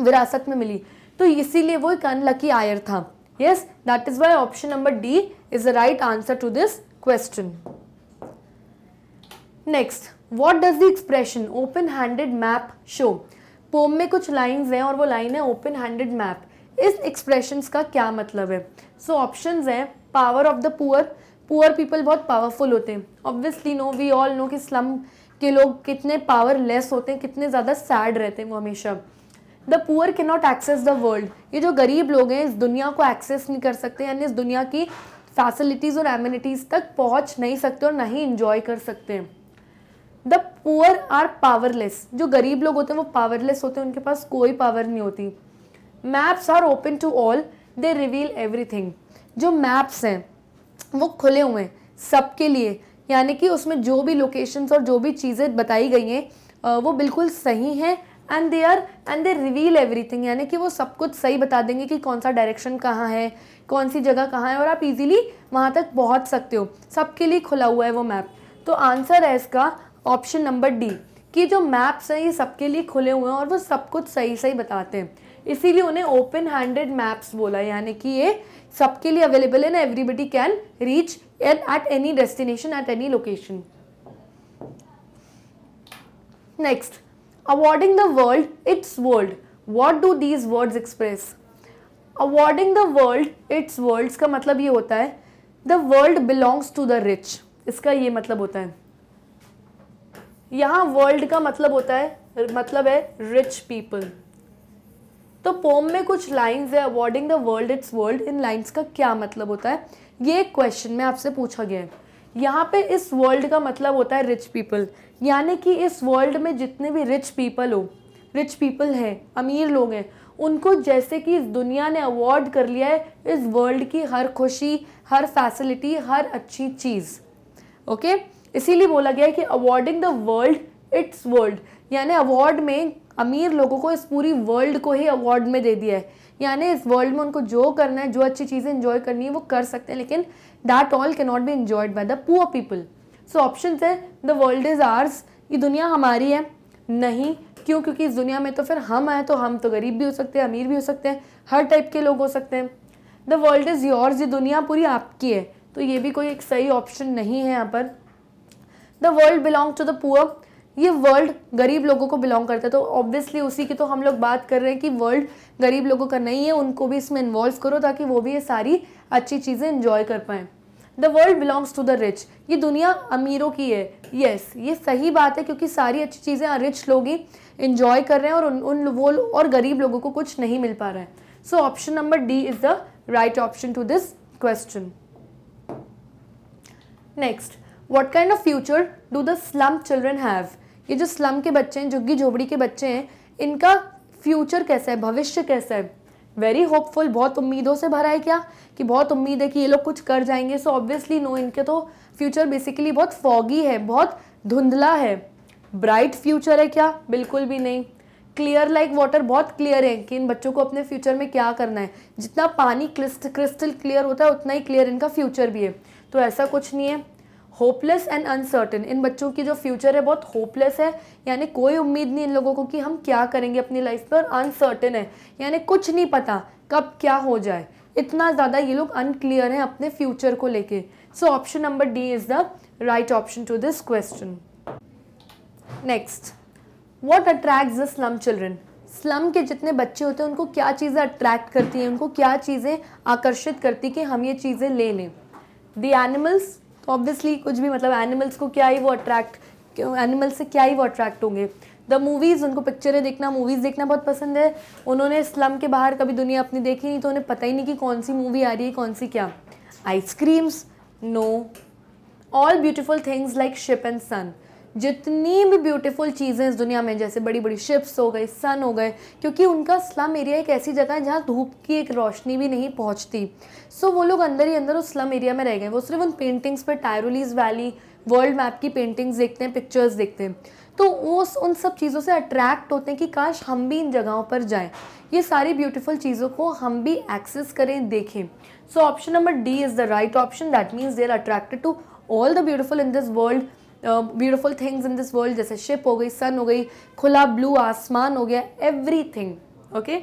विरासत में मिली, तो इसीलिए वो एक अनलकी आयर था. Yes, that is why option number D is the right answer to this question. Next, what does the expression open handed map show? Poem में कुछ लाइंस हैं और वो लाइन है ओपन हैंडेड मैप. इस expressions का क्या मतलब है? सो ऑप्शंस हैं power of the poor, poor people बहुत पावरफुल होते हैं. Obviously no, we all know कि स्लम के लोग कितने पावरलेस होते हैं, कितने ज़्यादा सैड रहते हैं वो हमेशा. The poor can not access the world. ये जो गरीब लोग हैं इस दुनिया को एक्सेस नहीं कर सकते, यानी इस दुनिया की फैसिलिटीज़ और एमिनिटीज़ तक पहुँच नहीं सकते और ना ही इंजॉय कर सकते हैं. The poor are powerless. जो गरीब लोग होते हैं वो पावरलेस होते हैं, उनके पास कोई पावर नहीं होती. Maps are open to all, they reveal everything. जो मैप्स हैं वो खुले हुए हैं सबके लिए, यानी कि उसमें जो भी लोकेशंस और जो भी चीज़ें बताई गई हैं वो बिल्कुल सही हैं. एंड दे रिवील एवरीथिंग, यानी कि वो सब कुछ सही बता देंगे कि कौन सा डायरेक्शन कहाँ है, कौन सी जगह कहाँ है, और आप इजीली वहाँ तक पहुँच सकते हो. सबके लिए खुला हुआ है वो मैप. तो आंसर है इसका ऑप्शन नंबर डी कि जो मैप्स हैं ये सबके लिए खुले हुए हैं और वो सब कुछ सही सही बताते हैं, इसीलिए उन्हें ओपन हैंडेड मैप्स बोला, यानी कि ये सबके लिए अवेलेबल है ना. Everybody can reach at any destination at any location. Next, awarding the world its world, what do these words express? Awarding the world its worlds का मतलब ये होता है the world belongs to the rich. इसका ये मतलब होता है, यहाँ वर्ल्ड का मतलब होता है, मतलब है रिच पीपल. तो पोम में कुछ लाइंस है awarding the world its world, इन लाइंस का क्या मतलब होता है ये क्वेश्चन में आपसे पूछा गया है. यहाँ पे इस वर्ल्ड का मतलब होता है रिच पीपल, यानी कि इस वर्ल्ड में जितने भी रिच पीपल हैं, अमीर लोग हैं, उनको जैसे कि इस दुनिया ने अवॉर्ड कर लिया है इस वर्ल्ड की हर खुशी, हर फैसिलिटी, हर अच्छी चीज़. ओके, इसीलिए बोला गया है कि awarding the world its world, यानी अवार्ड में अमीर लोगों को इस पूरी वर्ल्ड को ही अवार्ड में दे दिया है, यानी इस वर्ल्ड में उनको जो करना है, जो अच्छी चीज़ें एंजॉय करनी है वो कर सकते हैं, लेकिन that all can not be enjoyed by the poor people. So option है द वर्ल्ड इज़ आर्स, ये दुनिया हमारी है. नहीं, क्यों? क्योंकि इस दुनिया में तो फिर हम आए, तो हम तो गरीब भी हो सकते हैं, अमीर भी हो सकते हैं, हर टाइप के लोग हो सकते हैं. द वर्ल्ड इज़ योर्स, ये दुनिया पूरी आपकी है, तो ये भी कोई एक सही ऑप्शन नहीं है यहाँ पर. The world belong to the poor, ये वर्ल्ड गरीब लोगों को बिलोंग करता है, तो ऑब्वियसली उसी की तो हम लोग बात कर रहे हैं कि वर्ल्ड गरीब लोगों का नहीं है, उनको भी इसमें इन्वॉल्व करो ताकि वो भी ये सारी अच्छी चीज़ें एंजॉय कर पाएँ. The world belongs to the rich, ये दुनिया अमीरों की है. येस, ये सही बात है, क्योंकि सारी अच्छी चीज़ें रिच लोग ही इन्जॉय कर रहे हैं और वो और गरीब लोगों को कुछ नहीं मिल पा रहा है. So option number D is the right option to this question. Next, What kind of future do the slum children have? ये जो स्लम के बच्चे हैं, झुग्गी झोपड़ी के बच्चे हैं, इनका फ्यूचर कैसा है, भविष्य कैसा है? वेरी होपफुल, बहुत उम्मीदों से भरा है. क्या कि बहुत उम्मीद है कि ये लोग कुछ कर जाएंगे? सो ऑब्वियसली नो, इनके तो फ्यूचर बेसिकली बहुत फॉगी है, बहुत धुंधला है. ब्राइट फ्यूचर है क्या? बिल्कुल भी नहीं. क्लियर लाइक वाटर, बहुत क्लियर है कि इन बच्चों को अपने फ्यूचर में क्या करना है. जितना पानी क्रिस्टल क्लियर होता है उतना ही क्लियर इनका फ्यूचर भी है, तो ऐसा कुछ नहीं है. होपलेस एंड अनसर्टेन, इन बच्चों की जो फ्यूचर है बहुत होपलेस है, यानी कोई उम्मीद नहीं इन लोगों को कि हम क्या करेंगे अपनी लाइफ पर. अनसर्टेन है, यानी कुछ नहीं पता कब क्या हो जाए, इतना ज़्यादा ये लोग अनक्लियर हैं अपने फ्यूचर को लेके. So option number D is the right option to this question. Next, what attracts the slum children? Slum के जितने बच्चे होते हैं उनको क्या चीज़ें अट्रैक्ट करती हैं, उनको क्या चीज़ें आकर्षित करती कि हम ये चीज़ें ले लें। दी एनिमल्स, तो ऑब्वियसली कुछ भी मतलब एनिमल्स को क्या ही वो अट्रैक्ट, एनिमल्स से क्या ही वो अट्रैक्ट होंगे। द मूवीज़, उनको पिक्चरें देखना, मूवीज़ देखना बहुत पसंद है। उन्होंने स्लम के बाहर कभी दुनिया अपनी देखी नहीं तो उन्हें पता ही नहीं कि कौन सी मूवी आ रही है कौन सी क्या। Ice creams, no. All beautiful things like ship and sun, जितनी भी ब्यूटीफुल चीज़ें इस दुनिया में जैसे बड़ी बड़ी शिप्स हो गई, सन हो गए, क्योंकि उनका स्लम एरिया एक ऐसी जगह है जहाँ धूप की एक रोशनी भी नहीं पहुँचती। सो वो लोग अंदर ही अंदर उस स्लम एरिया में रह गए। वो सिर्फ उन पेंटिंग्स पर, टायरोलीज़ वैली, वर्ल्ड मैप की पेंटिंग्स देखते हैं, पिक्चर्स देखते हैं, तो वो उन सब चीज़ों से अट्रैक्ट होते हैं कि काश हम भी इन जगहों पर जाएं, ये सारी ब्यूटीफुल चीज़ों को हम भी एक्सेस करें, देखें। So option number D is the right option, that means they are attracted to all the beautiful in this world, beautiful things in this world, जैसे शिप हो गई, सन हो गई, खुला ब्लू आसमान हो गया, everything. Okay,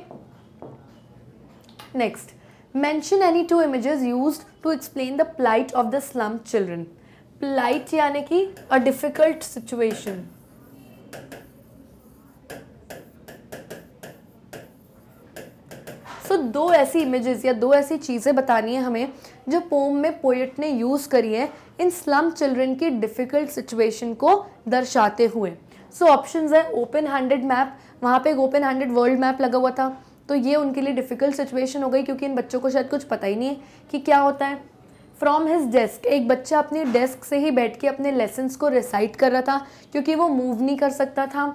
next, mention any two images used to explain the plight of the slum children. Plight यानी कि अ डिफिकल्ट सिचुएशन, सो दो ऐसी इमेजेस या दो ऐसी चीज़ें बतानी है हमें जो पोम में पोएट ने यूज़ करी है इन स्लम चिल्ड्रन की डिफ़िकल्ट सिचुएशन को दर्शाते हुए। सो ऑप्शंस है ओपन हैंडेड मैप, वहाँ पे एक ओपन हैंडेड वर्ल्ड मैप लगा हुआ था तो ये उनके लिए डिफ़िकल्ट सिचुएशन हो गई क्योंकि इन बच्चों को शायद कुछ पता ही नहीं है कि क्या होता है। फ्रॉम हिज डेस्क, एक बच्चा अपने डेस्क से ही बैठ के अपने लेसन्स को रिसाइट कर रहा था क्योंकि वो मूव नहीं कर सकता था।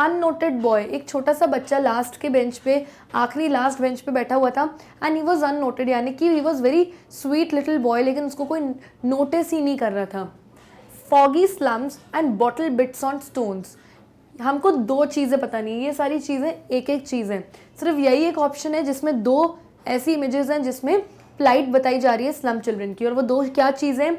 अननोटेड बॉय, एक छोटा सा बच्चा लास्ट के बेंच पे, आखिरी लास्ट बेंच पे बैठा हुआ था, एंड ही वॉज अननोटेड यानी कि he was very sweet little boy, लेकिन उसको कोई नोटिस ही नहीं कर रहा था। Foggy slums and bottle bits on stones, हमको दो चीज़ें पता नहीं है, ये सारी चीज़ें एक एक चीज़ हैं। सिर्फ यही एक ऑप्शन है जिसमें दो ऐसी इमेजेस हैं जिसमें प्लाइट बताई जा रही है स्लम चिल्ड्रन की, और वो दो क्या चीज़ें हैं?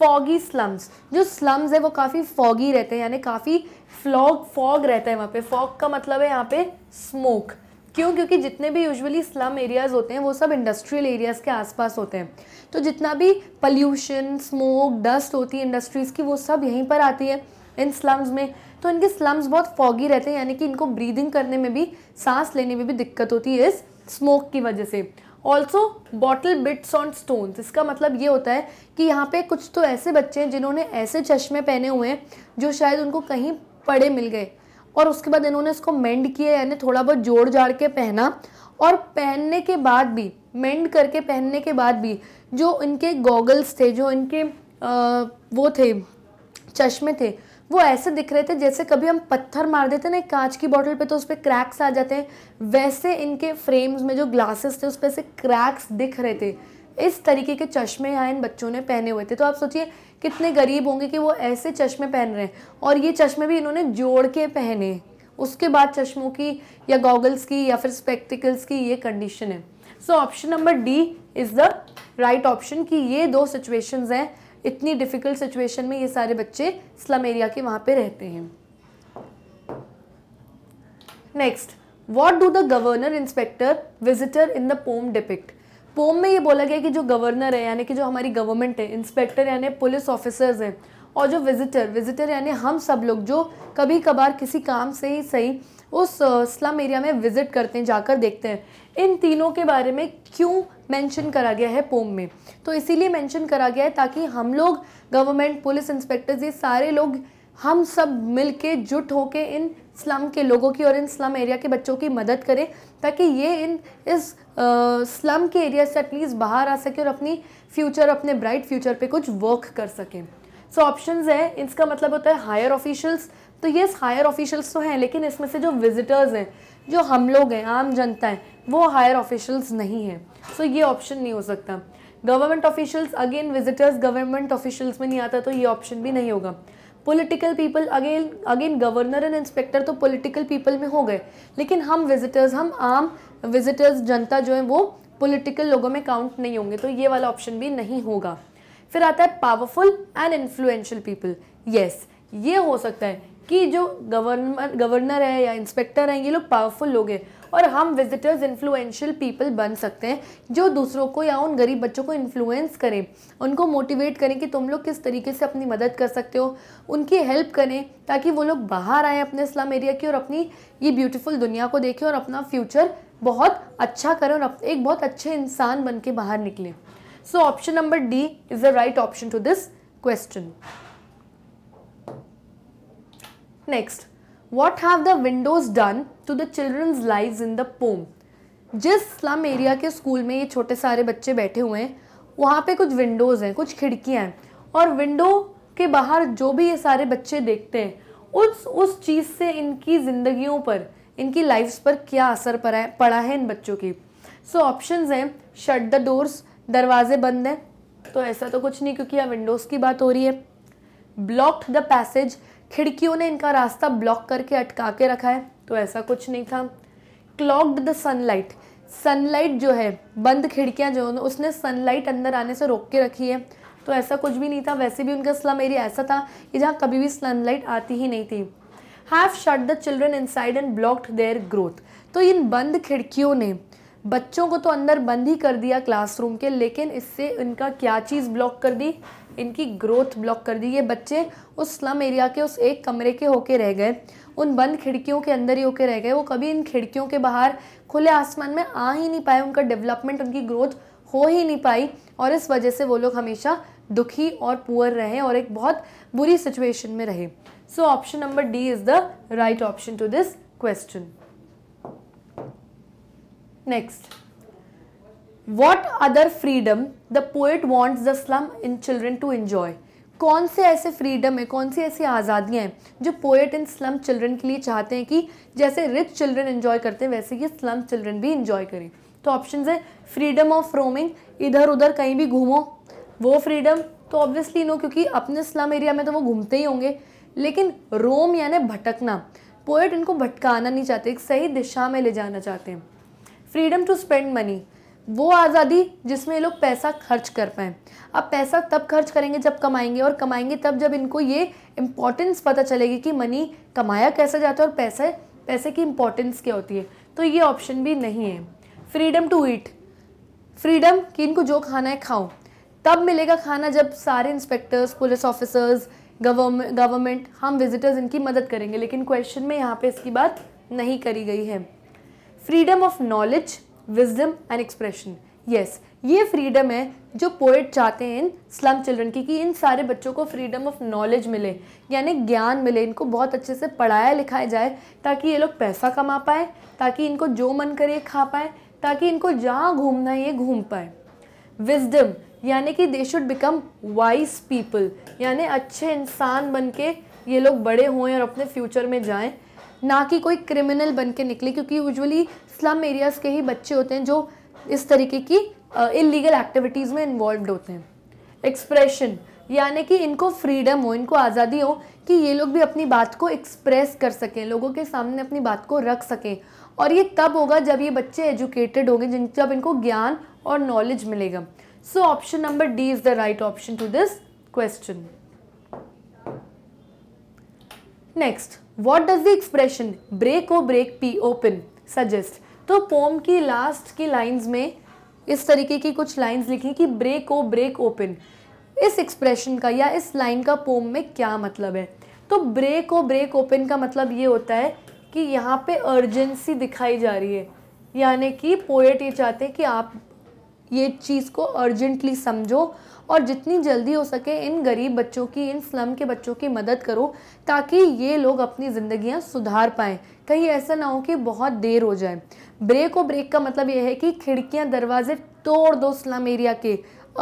फॉगी स्लम्स, जो स्लम्स है वो काफ़ी फॉगी रहते हैं यानी काफ़ी फॉग रहता है वहाँ पे। फॉग का मतलब है यहाँ पे स्मोक, क्यों? क्योंकि जितने भी यूजुअली स्लम एरियाज़ होते हैं वो सब इंडस्ट्रियल एरियाज़ के आसपास होते हैं, तो जितना भी पल्यूशन, स्मोक, डस्ट होती है इंडस्ट्रीज़ की वो सब यहीं पर आती है इन स्लम्स में। तो इनके स्लम्स बहुत फॉगी रहते हैं यानी कि इनको ब्रीदिंग करने में भी, सांस लेने में भी दिक्कत होती है इस स्मोक की वजह से। Also bottle bits on stones, इसका मतलब ये होता है कि यहाँ पे कुछ तो ऐसे बच्चे हैं जिन्होंने ऐसे चश्मे पहने हुए हैं जो शायद उनको कहीं पड़े मिल गए और उसके बाद इन्होंने उसको मेंड किया यानी थोड़ा बहुत जोड़ जाड़ के पहना, और पहनने के बाद भी, मेंड करके पहनने के बाद भी जो इनके गॉगल्स थे, जो इनके वो थे चश्मे थे, वो ऐसे दिख रहे थे जैसे कभी हम पत्थर मार देते ना कांच की बॉटल पे तो उस पर क्रैक्स आ जाते हैं, वैसे इनके फ्रेम्स में जो ग्लासेस थे उस पर से क्रैक्स दिख रहे थे। इस तरीके के चश्मे यहाँ इन बच्चों ने पहने हुए थे। तो आप सोचिए कितने गरीब होंगे कि वो ऐसे चश्मे पहन रहे हैं, और ये चश्मे भी इन्होंने जोड़ के पहने। उसके बाद चश्मों की या गॉगल्स की या फिर स्पेक्टिकल्स की ये कंडीशन है। So option number D is the right option कि ये दो सिचुएशंस हैं, इतनी डिफ़िकल्ट सिचुएशन में ये सारे बच्चे स्लम एरिया के वहाँ पे रहते हैं। Next, what do the governor, inspector, visitor in the poem depict. Poem में ये बोला गया कि जो गवर्नर है यानी कि जो हमारी गवर्नमेंट है, इंस्पेक्टर यानी पुलिस ऑफिसर्स हैं, और जो विजिटर यानी हम सब लोग जो कभी कभार किसी काम से ही सही उस स्लम एरिया में विजिट करते हैं, जाकर देखते हैं, इन तीनों के बारे में क्यों मेंशन करा गया है पोम में? तो इसीलिए मेंशन करा गया है ताकि हम लोग, गवर्नमेंट, पुलिस, इंस्पेक्टर्स, ये सारे लोग, हम सब मिलके जुट होके इन स्लम के लोगों की और इन स्लम एरिया के बच्चों की मदद करें ताकि ये इस स्लम के एरिया से एटलीस्ट बाहर आ सके और अपनी फ्यूचर, अपने ब्राइट फ्यूचर पे कुछ वर्क कर सकें। सो ऑप्शंस है, इसका मतलब होता है हायर ऑफिशियल्स, तो ये हायर ऑफिशियल्स तो हैं लेकिन इसमें से जो विजिटर्स हैं, जो हम लोग हैं, आम जनता है, वो हायर ऑफिशियल्स नहीं हैं। सो ये ऑप्शन नहीं हो सकता। Government officials, again visitors government officials में नहीं आता तो ये ऑप्शन भी नहीं होगा। Political people, again governor and inspector तो पॉलिटिकल पीपल में हो गए, लेकिन हम विजिटर्स, हम आम विजिटर्स, जनता जो है वो पॉलिटिकल लोगों में काउंट नहीं होंगे, तो ये वाला ऑप्शन भी नहीं होगा। फिर आता है powerful and influential people, yes ये हो सकता है कि जो गवर्नर है या इंस्पेक्टर हैं, ये लोग पावरफुल लोग हैं और हम विजिटर्स इन्फ्लुएंशियल पीपल बन सकते हैं जो दूसरों को या उन गरीब बच्चों को इन्फ्लुएंस करें, उनको मोटिवेट करें कि तुम लोग किस तरीके से अपनी मदद कर सकते हो, उनकी हेल्प करें ताकि वो लोग बाहर आएँ अपने स्लम एरिया की और अपनी ये ब्यूटीफुल दुनिया को देखें और अपना फ्यूचर बहुत अच्छा करें और एक बहुत अच्छे इंसान बन के बाहर निकलें। So option number D is the right option to this question. Next, what have the windows done to the children's lives in the poem. जिस स्लम एरिया के स्कूल में ये छोटे सारे बच्चे बैठे हुए हैं वहाँ पे कुछ विंडोज़ हैं, कुछ खिड़कियाँ हैं और विंडो के बाहर जो भी ये सारे बच्चे देखते हैं उस चीज़ से इनकी ज़िंदगियों पर, इनकी लाइफ्स पर क्या असर पड़ा है इन बच्चों की। सो ऑप्शंस हैं शट द डोर्स, दरवाजे बंद हैं तो ऐसा तो कुछ नहीं क्योंकि यहाँ विंडोज़ की बात हो रही है। ब्लॉक्ड द पैसेज, खिड़कियों ने इनका रास्ता ब्लॉक करके अटका के रखा है तो ऐसा कुछ नहीं था। क्लॉग्ड द सनलाइट, सनलाइट जो है बंद खिड़कियां जो उसने सनलाइट अंदर आने से रोक के रखी है तो ऐसा कुछ भी नहीं था। वैसे भी उनका स्लम एरिया ऐसा था कि जहाँ कभी भी सनलाइट आती ही नहीं थी। Have shut the children inside and blocked their growth, तो इन बंद खिड़कियों ने बच्चों को तो अंदर बंद ही कर दिया क्लासरूम के, लेकिन इससे इनका क्या चीज़ ब्लॉक कर दी, इनकी ग्रोथ ब्लॉक कर दी। ये बच्चे उस स्लम एरिया के उस एक कमरे के होके रह गए, उन बंद खिड़कियों के अंदर ही होके रह गए, वो कभी इन खिड़कियों के बाहर खुले आसमान में आ ही नहीं पाए, उनका डेवलपमेंट, उनकी ग्रोथ हो ही नहीं पाई और इस वजह से वो लोग हमेशा दुखी और पुअर रहे और एक बहुत बुरी सिचुएशन में रहे। So option number D is the right option to this question. Next, What other freedom the poet wants the slum in children to enjoy? कौन से ऐसे फ्रीडम है, कौन सी ऐसी आज़ादियाँ हैं जो पोएट इन स्लम चिल्ड्रन के लिए चाहते हैं कि जैसे रिच चिल्ड्रन इन्जॉय करते हैं वैसे ही स्लम चिल्ड्रन भी इन्जॉय करें। तो ऑप्शन है फ्रीडम ऑफ रोमिंग, इधर उधर कहीं भी घूमो वो फ्रीडम, तो ऑब्वियसली नो क्योंकि अपने स्लम एरिया में तो वो घूमते ही होंगे, लेकिन रोम यानी भटकना, पोएट इनको भटकाना नहीं चाहते, एक सही दिशा में ले जाना चाहते हैं। फ्रीडम टू स्पेंड मनी, वो आज़ादी जिसमें लोग पैसा खर्च कर पाएँ। अब पैसा तब खर्च करेंगे जब कमाएंगे और कमाएंगे तब जब इनको ये इम्पॉर्टेंस पता चलेगी कि मनी कमाया कैसे जाता है और पैसे की इम्पॉर्टेंस क्या होती है, तो ये ऑप्शन भी नहीं है। फ्रीडम टू ईट, फ्रीडम कि इनको जो खाना है खाओ, तब मिलेगा खाना जब सारे इंस्पेक्टर्स, पुलिस ऑफिसर्स, गवर्नमेंट, हम विजिटर्स इनकी मदद करेंगे, लेकिन क्वेश्चन में यहाँ पर इसकी बात नहीं करी गई है। Freedom of knowledge, wisdom and expression, yes ये फ्रीडम है जो पोएट चाहते हैं इन स्लम चिल्ड्रन की कि इन सारे बच्चों को फ्रीडम ऑफ नॉलेज मिले यानी ज्ञान मिले, इनको बहुत अच्छे से पढ़ाया लिखाया जाए ताकि ये लोग पैसा कमा पाएँ, ताकि इनको जो मन करे खा पाएँ, ताकि इनको जहाँ घूमना है ये घूम पाए। विजडम यानी कि they should become wise people यानी अच्छे इंसान बन के ये लोग बड़े होएं और अपने फ्यूचर में जाएँ, ना कि कोई क्रिमिनल बन के निकले क्योंकि यूजुअली स्लम एरियाज़ के ही बच्चे होते हैं जो इस तरीके की इलीगल एक्टिविटीज़ में इन्वॉल्व होते हैं। एक्सप्रेशन यानी कि इनको फ्रीडम हो, इनको आज़ादी हो कि ये लोग भी अपनी बात को एक्सप्रेस कर सकें, लोगों के सामने अपनी बात को रख सकें और ये तब होगा जब ये बच्चे एजुकेटेड होंगे, जब इनको ज्ञान और नॉलेज मिलेगा। So option number D is the right option to this question. Next, What does the expression break or break be open suggest? तो पोम की लास्ट की लाइंस में इस तरीके की कुछ लाइंस लिखी कि ब्रेक ओ ब्रेक ओपन, इस एक्सप्रेशन का या इस लाइन का पोम में क्या मतलब है। तो ब्रेक ओ ब्रेक ओपन का मतलब ये होता है कि यहाँ पे अर्जेंसी दिखाई जा रही है यानी कि पोएट ये चाहते हैं कि आप ये चीज़ को अर्जेंटली समझो और जितनी जल्दी हो सके इन गरीब बच्चों की, इन स्लम के बच्चों की मदद करो ताकि ये लोग अपनी ज़िंदगियां सुधार पाएँ, कहीं ऐसा ना हो कि बहुत देर हो जाए। ब्रेक ओ ब्रेक का मतलब ये है कि खिड़कियां दरवाजे तोड़ दो स्लम एरिया के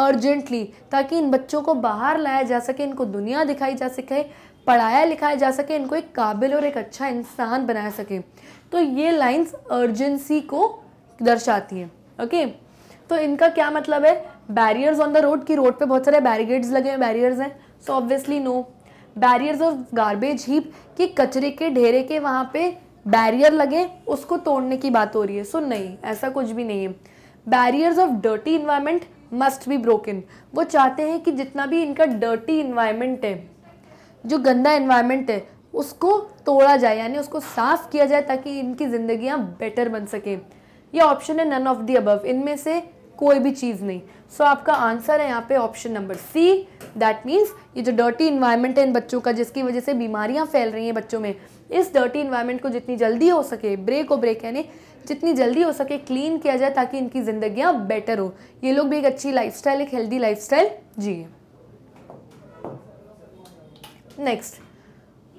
अर्जेंटली ताकि इन बच्चों को बाहर लाया जा सके, इनको दुनिया दिखाई जा सके, पढ़ाया लिखाया जा सके, इनको एक काबिल और एक अच्छा इंसान बनाया सके। तो ये लाइन्स अर्जेंसी को दर्शाती हैं। ओके, तो इनका क्या मतलब है, बैरियर्स ऑन द रोड की रोड पे बहुत सारे बैरिकेड्स लगे हुए बैरियर्स हैं, so obviously no. Barriers of garbage heap कि कचरे के ढेरे के वहाँ पे बैरियर लगे उसको तोड़ने की बात हो रही है, सो नहीं ऐसा कुछ भी नहीं है। Barriers of dirty environment must be broken, वो चाहते हैं कि जितना भी इनका डर्टी इन्वायरमेंट है, जो गंदा इन्वायरमेंट है उसको तोड़ा जाए, यानी उसको साफ किया जाए ताकि इनकी ज़िंदगियाँ बेटर बन सकें। यह ऑप्शन है नन ऑफ दी अबव, इनमें से कोई भी चीज़ नहीं। सो आपका आंसर है यहाँ पे option number C. That means ये जो डर्टी इन्वायरमेंट है इन बच्चों का, जिसकी वजह से बीमारियाँ फैल रही हैं बच्चों में, इस डर्टी इन्वायरमेंट को जितनी जल्दी हो सके, ब्रेक ओ ब्रेक यानी जितनी जल्दी हो सके क्लीन किया जाए ताकि इनकी ज़िंदगियाँ बेटर हो, ये लोग भी एक अच्छी लाइफस्टाइल, एक हेल्दी लाइफस्टाइल जिए। Next,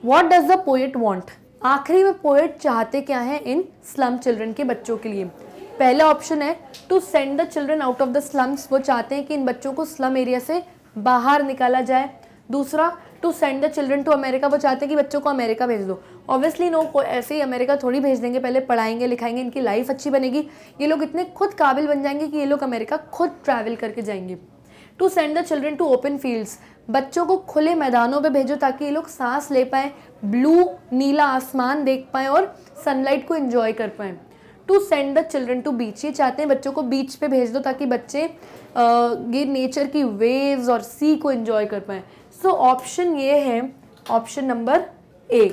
what does the poet want? आखिरी में पोएट चाहते क्या हैं इन स्लम चिल्ड्रन के बच्चों के लिए? पहला ऑप्शन है to send the children out of the slums, वो चाहते हैं कि इन बच्चों को स्लम एरिया से बाहर निकाला जाए। दूसरा, to send the children to America, वो चाहते हैं कि बच्चों को अमेरिका भेज दो। ऑब्वियसली नो, ऐसे ही अमेरिका थोड़ी भेज देंगे, पहले पढ़ाएंगे लिखाएंगे, इनकी लाइफ अच्छी बनेगी, ये लोग इतने खुद काबिल बन जाएंगे कि ये लोग अमेरिका खुद ट्रैवल करके जाएंगे। To send the children to open fields, बच्चों को खुले मैदानों पे भेजो ताकि ये लोग सांस ले पाएँ, ब्लू नीला आसमान देख पाएँ और सनलाइट को एंजॉय कर पाएँ। To send the children to beach, ये चाहते हैं बच्चों को बीच पे भेज दो ताकि बच्चे ये नेचर की वेव्स और सी को एंजॉय कर पाएँ। सो ऑप्शन ये है option number A,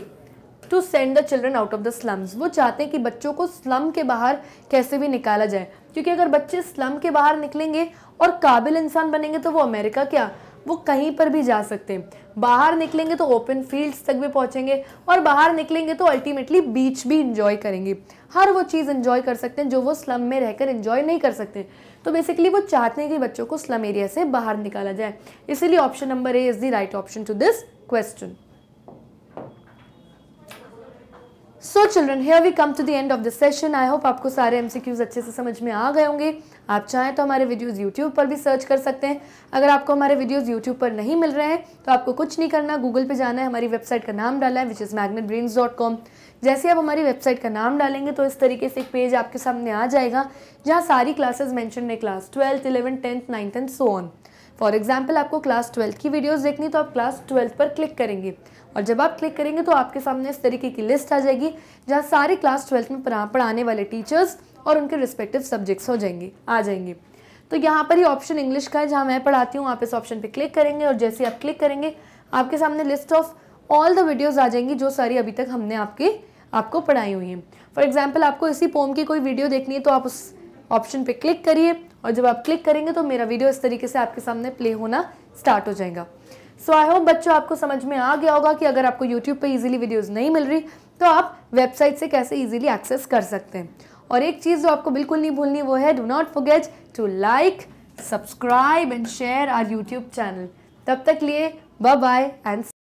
to send the children out of the slums, वो चाहते हैं कि बच्चों को स्लम के बाहर कैसे भी निकाला जाए, क्योंकि अगर बच्चे स्लम के बाहर निकलेंगे और काबिल इंसान बनेंगे तो वो अमेरिका क्या, वो कहीं पर भी जा सकते हैं। बाहर निकलेंगे तो ओपन फील्ड्स तक भी पहुंचेंगे और बाहर निकलेंगे तो अल्टीमेटली बीच भी इंजॉय करेंगे, हर वो चीज़ इंजॉय कर सकते हैं जो वो स्लम में रहकर इंजॉय नहीं कर सकते। तो बेसिकली वो चाहते हैं कि बच्चों को स्लम एरिया से बाहर निकाला जाए, इसीलिए option number A is the right option to this question. So children, here we come to the end of the session. I hope आपको सारे MCQs अच्छे से समझ में आ गए होंगे। आप चाहें तो हमारे वीडियोस YouTube पर भी सर्च कर सकते हैं। अगर आपको हमारे वीडियोस YouTube पर नहीं मिल रहे हैं तो आपको कुछ नहीं करना, Google पे जाना है, हमारी वेबसाइट का नाम डाला है विच इज़ magnetbrains.com। जैसे आप हमारी वेबसाइट का नाम डालेंगे तो इस तरीके से एक पेज आपके सामने आ जाएगा जहाँ सारी क्लासेज मैंशन है, class 12th 11th 10th 9th and so on. For example, आपको क्लास 12 की वीडियोस देखनी तो आप क्लास 12 पर क्लिक करेंगे और जब आप क्लिक करेंगे तो आपके सामने इस तरीके की लिस्ट आ जाएगी जहाँ सारे क्लास 12 में पढ़ाने वाले टीचर्स और उनके रिस्पेक्टिव सब्जेक्ट्स आ जाएंगे। तो यहाँ पर ही ऑप्शन इंग्लिश का है जहाँ मैं पढ़ाती हूँ, आप इस ऑप्शन पर क्लिक करेंगे और जैसे आप क्लिक करेंगे आपके सामने list of all the videos आ जाएंगी जो सारी अभी तक हमने आपको पढ़ाई हुई हैं। फॉर एग्जाम्पल, आपको इसी पोम की कोई वीडियो देखनी है तो आप उस ऑप्शन पर क्लिक करिए और जब आप क्लिक करेंगे तो मेरा वीडियो इस तरीके से आपके सामने प्ले होना स्टार्ट हो जाएगा। सो आई होप बच्चों आपको समझ में आ गया होगा कि अगर आपको YouTube पे इजीली वीडियोस नहीं मिल रही तो आप वेबसाइट से कैसे इजीली एक्सेस कर सकते हैं। और एक चीज़ जो आपको बिल्कुल नहीं भूलनी वो है, do not forget to like, subscribe and share our YouTube channel. तब तक लिए बाय बाय एंड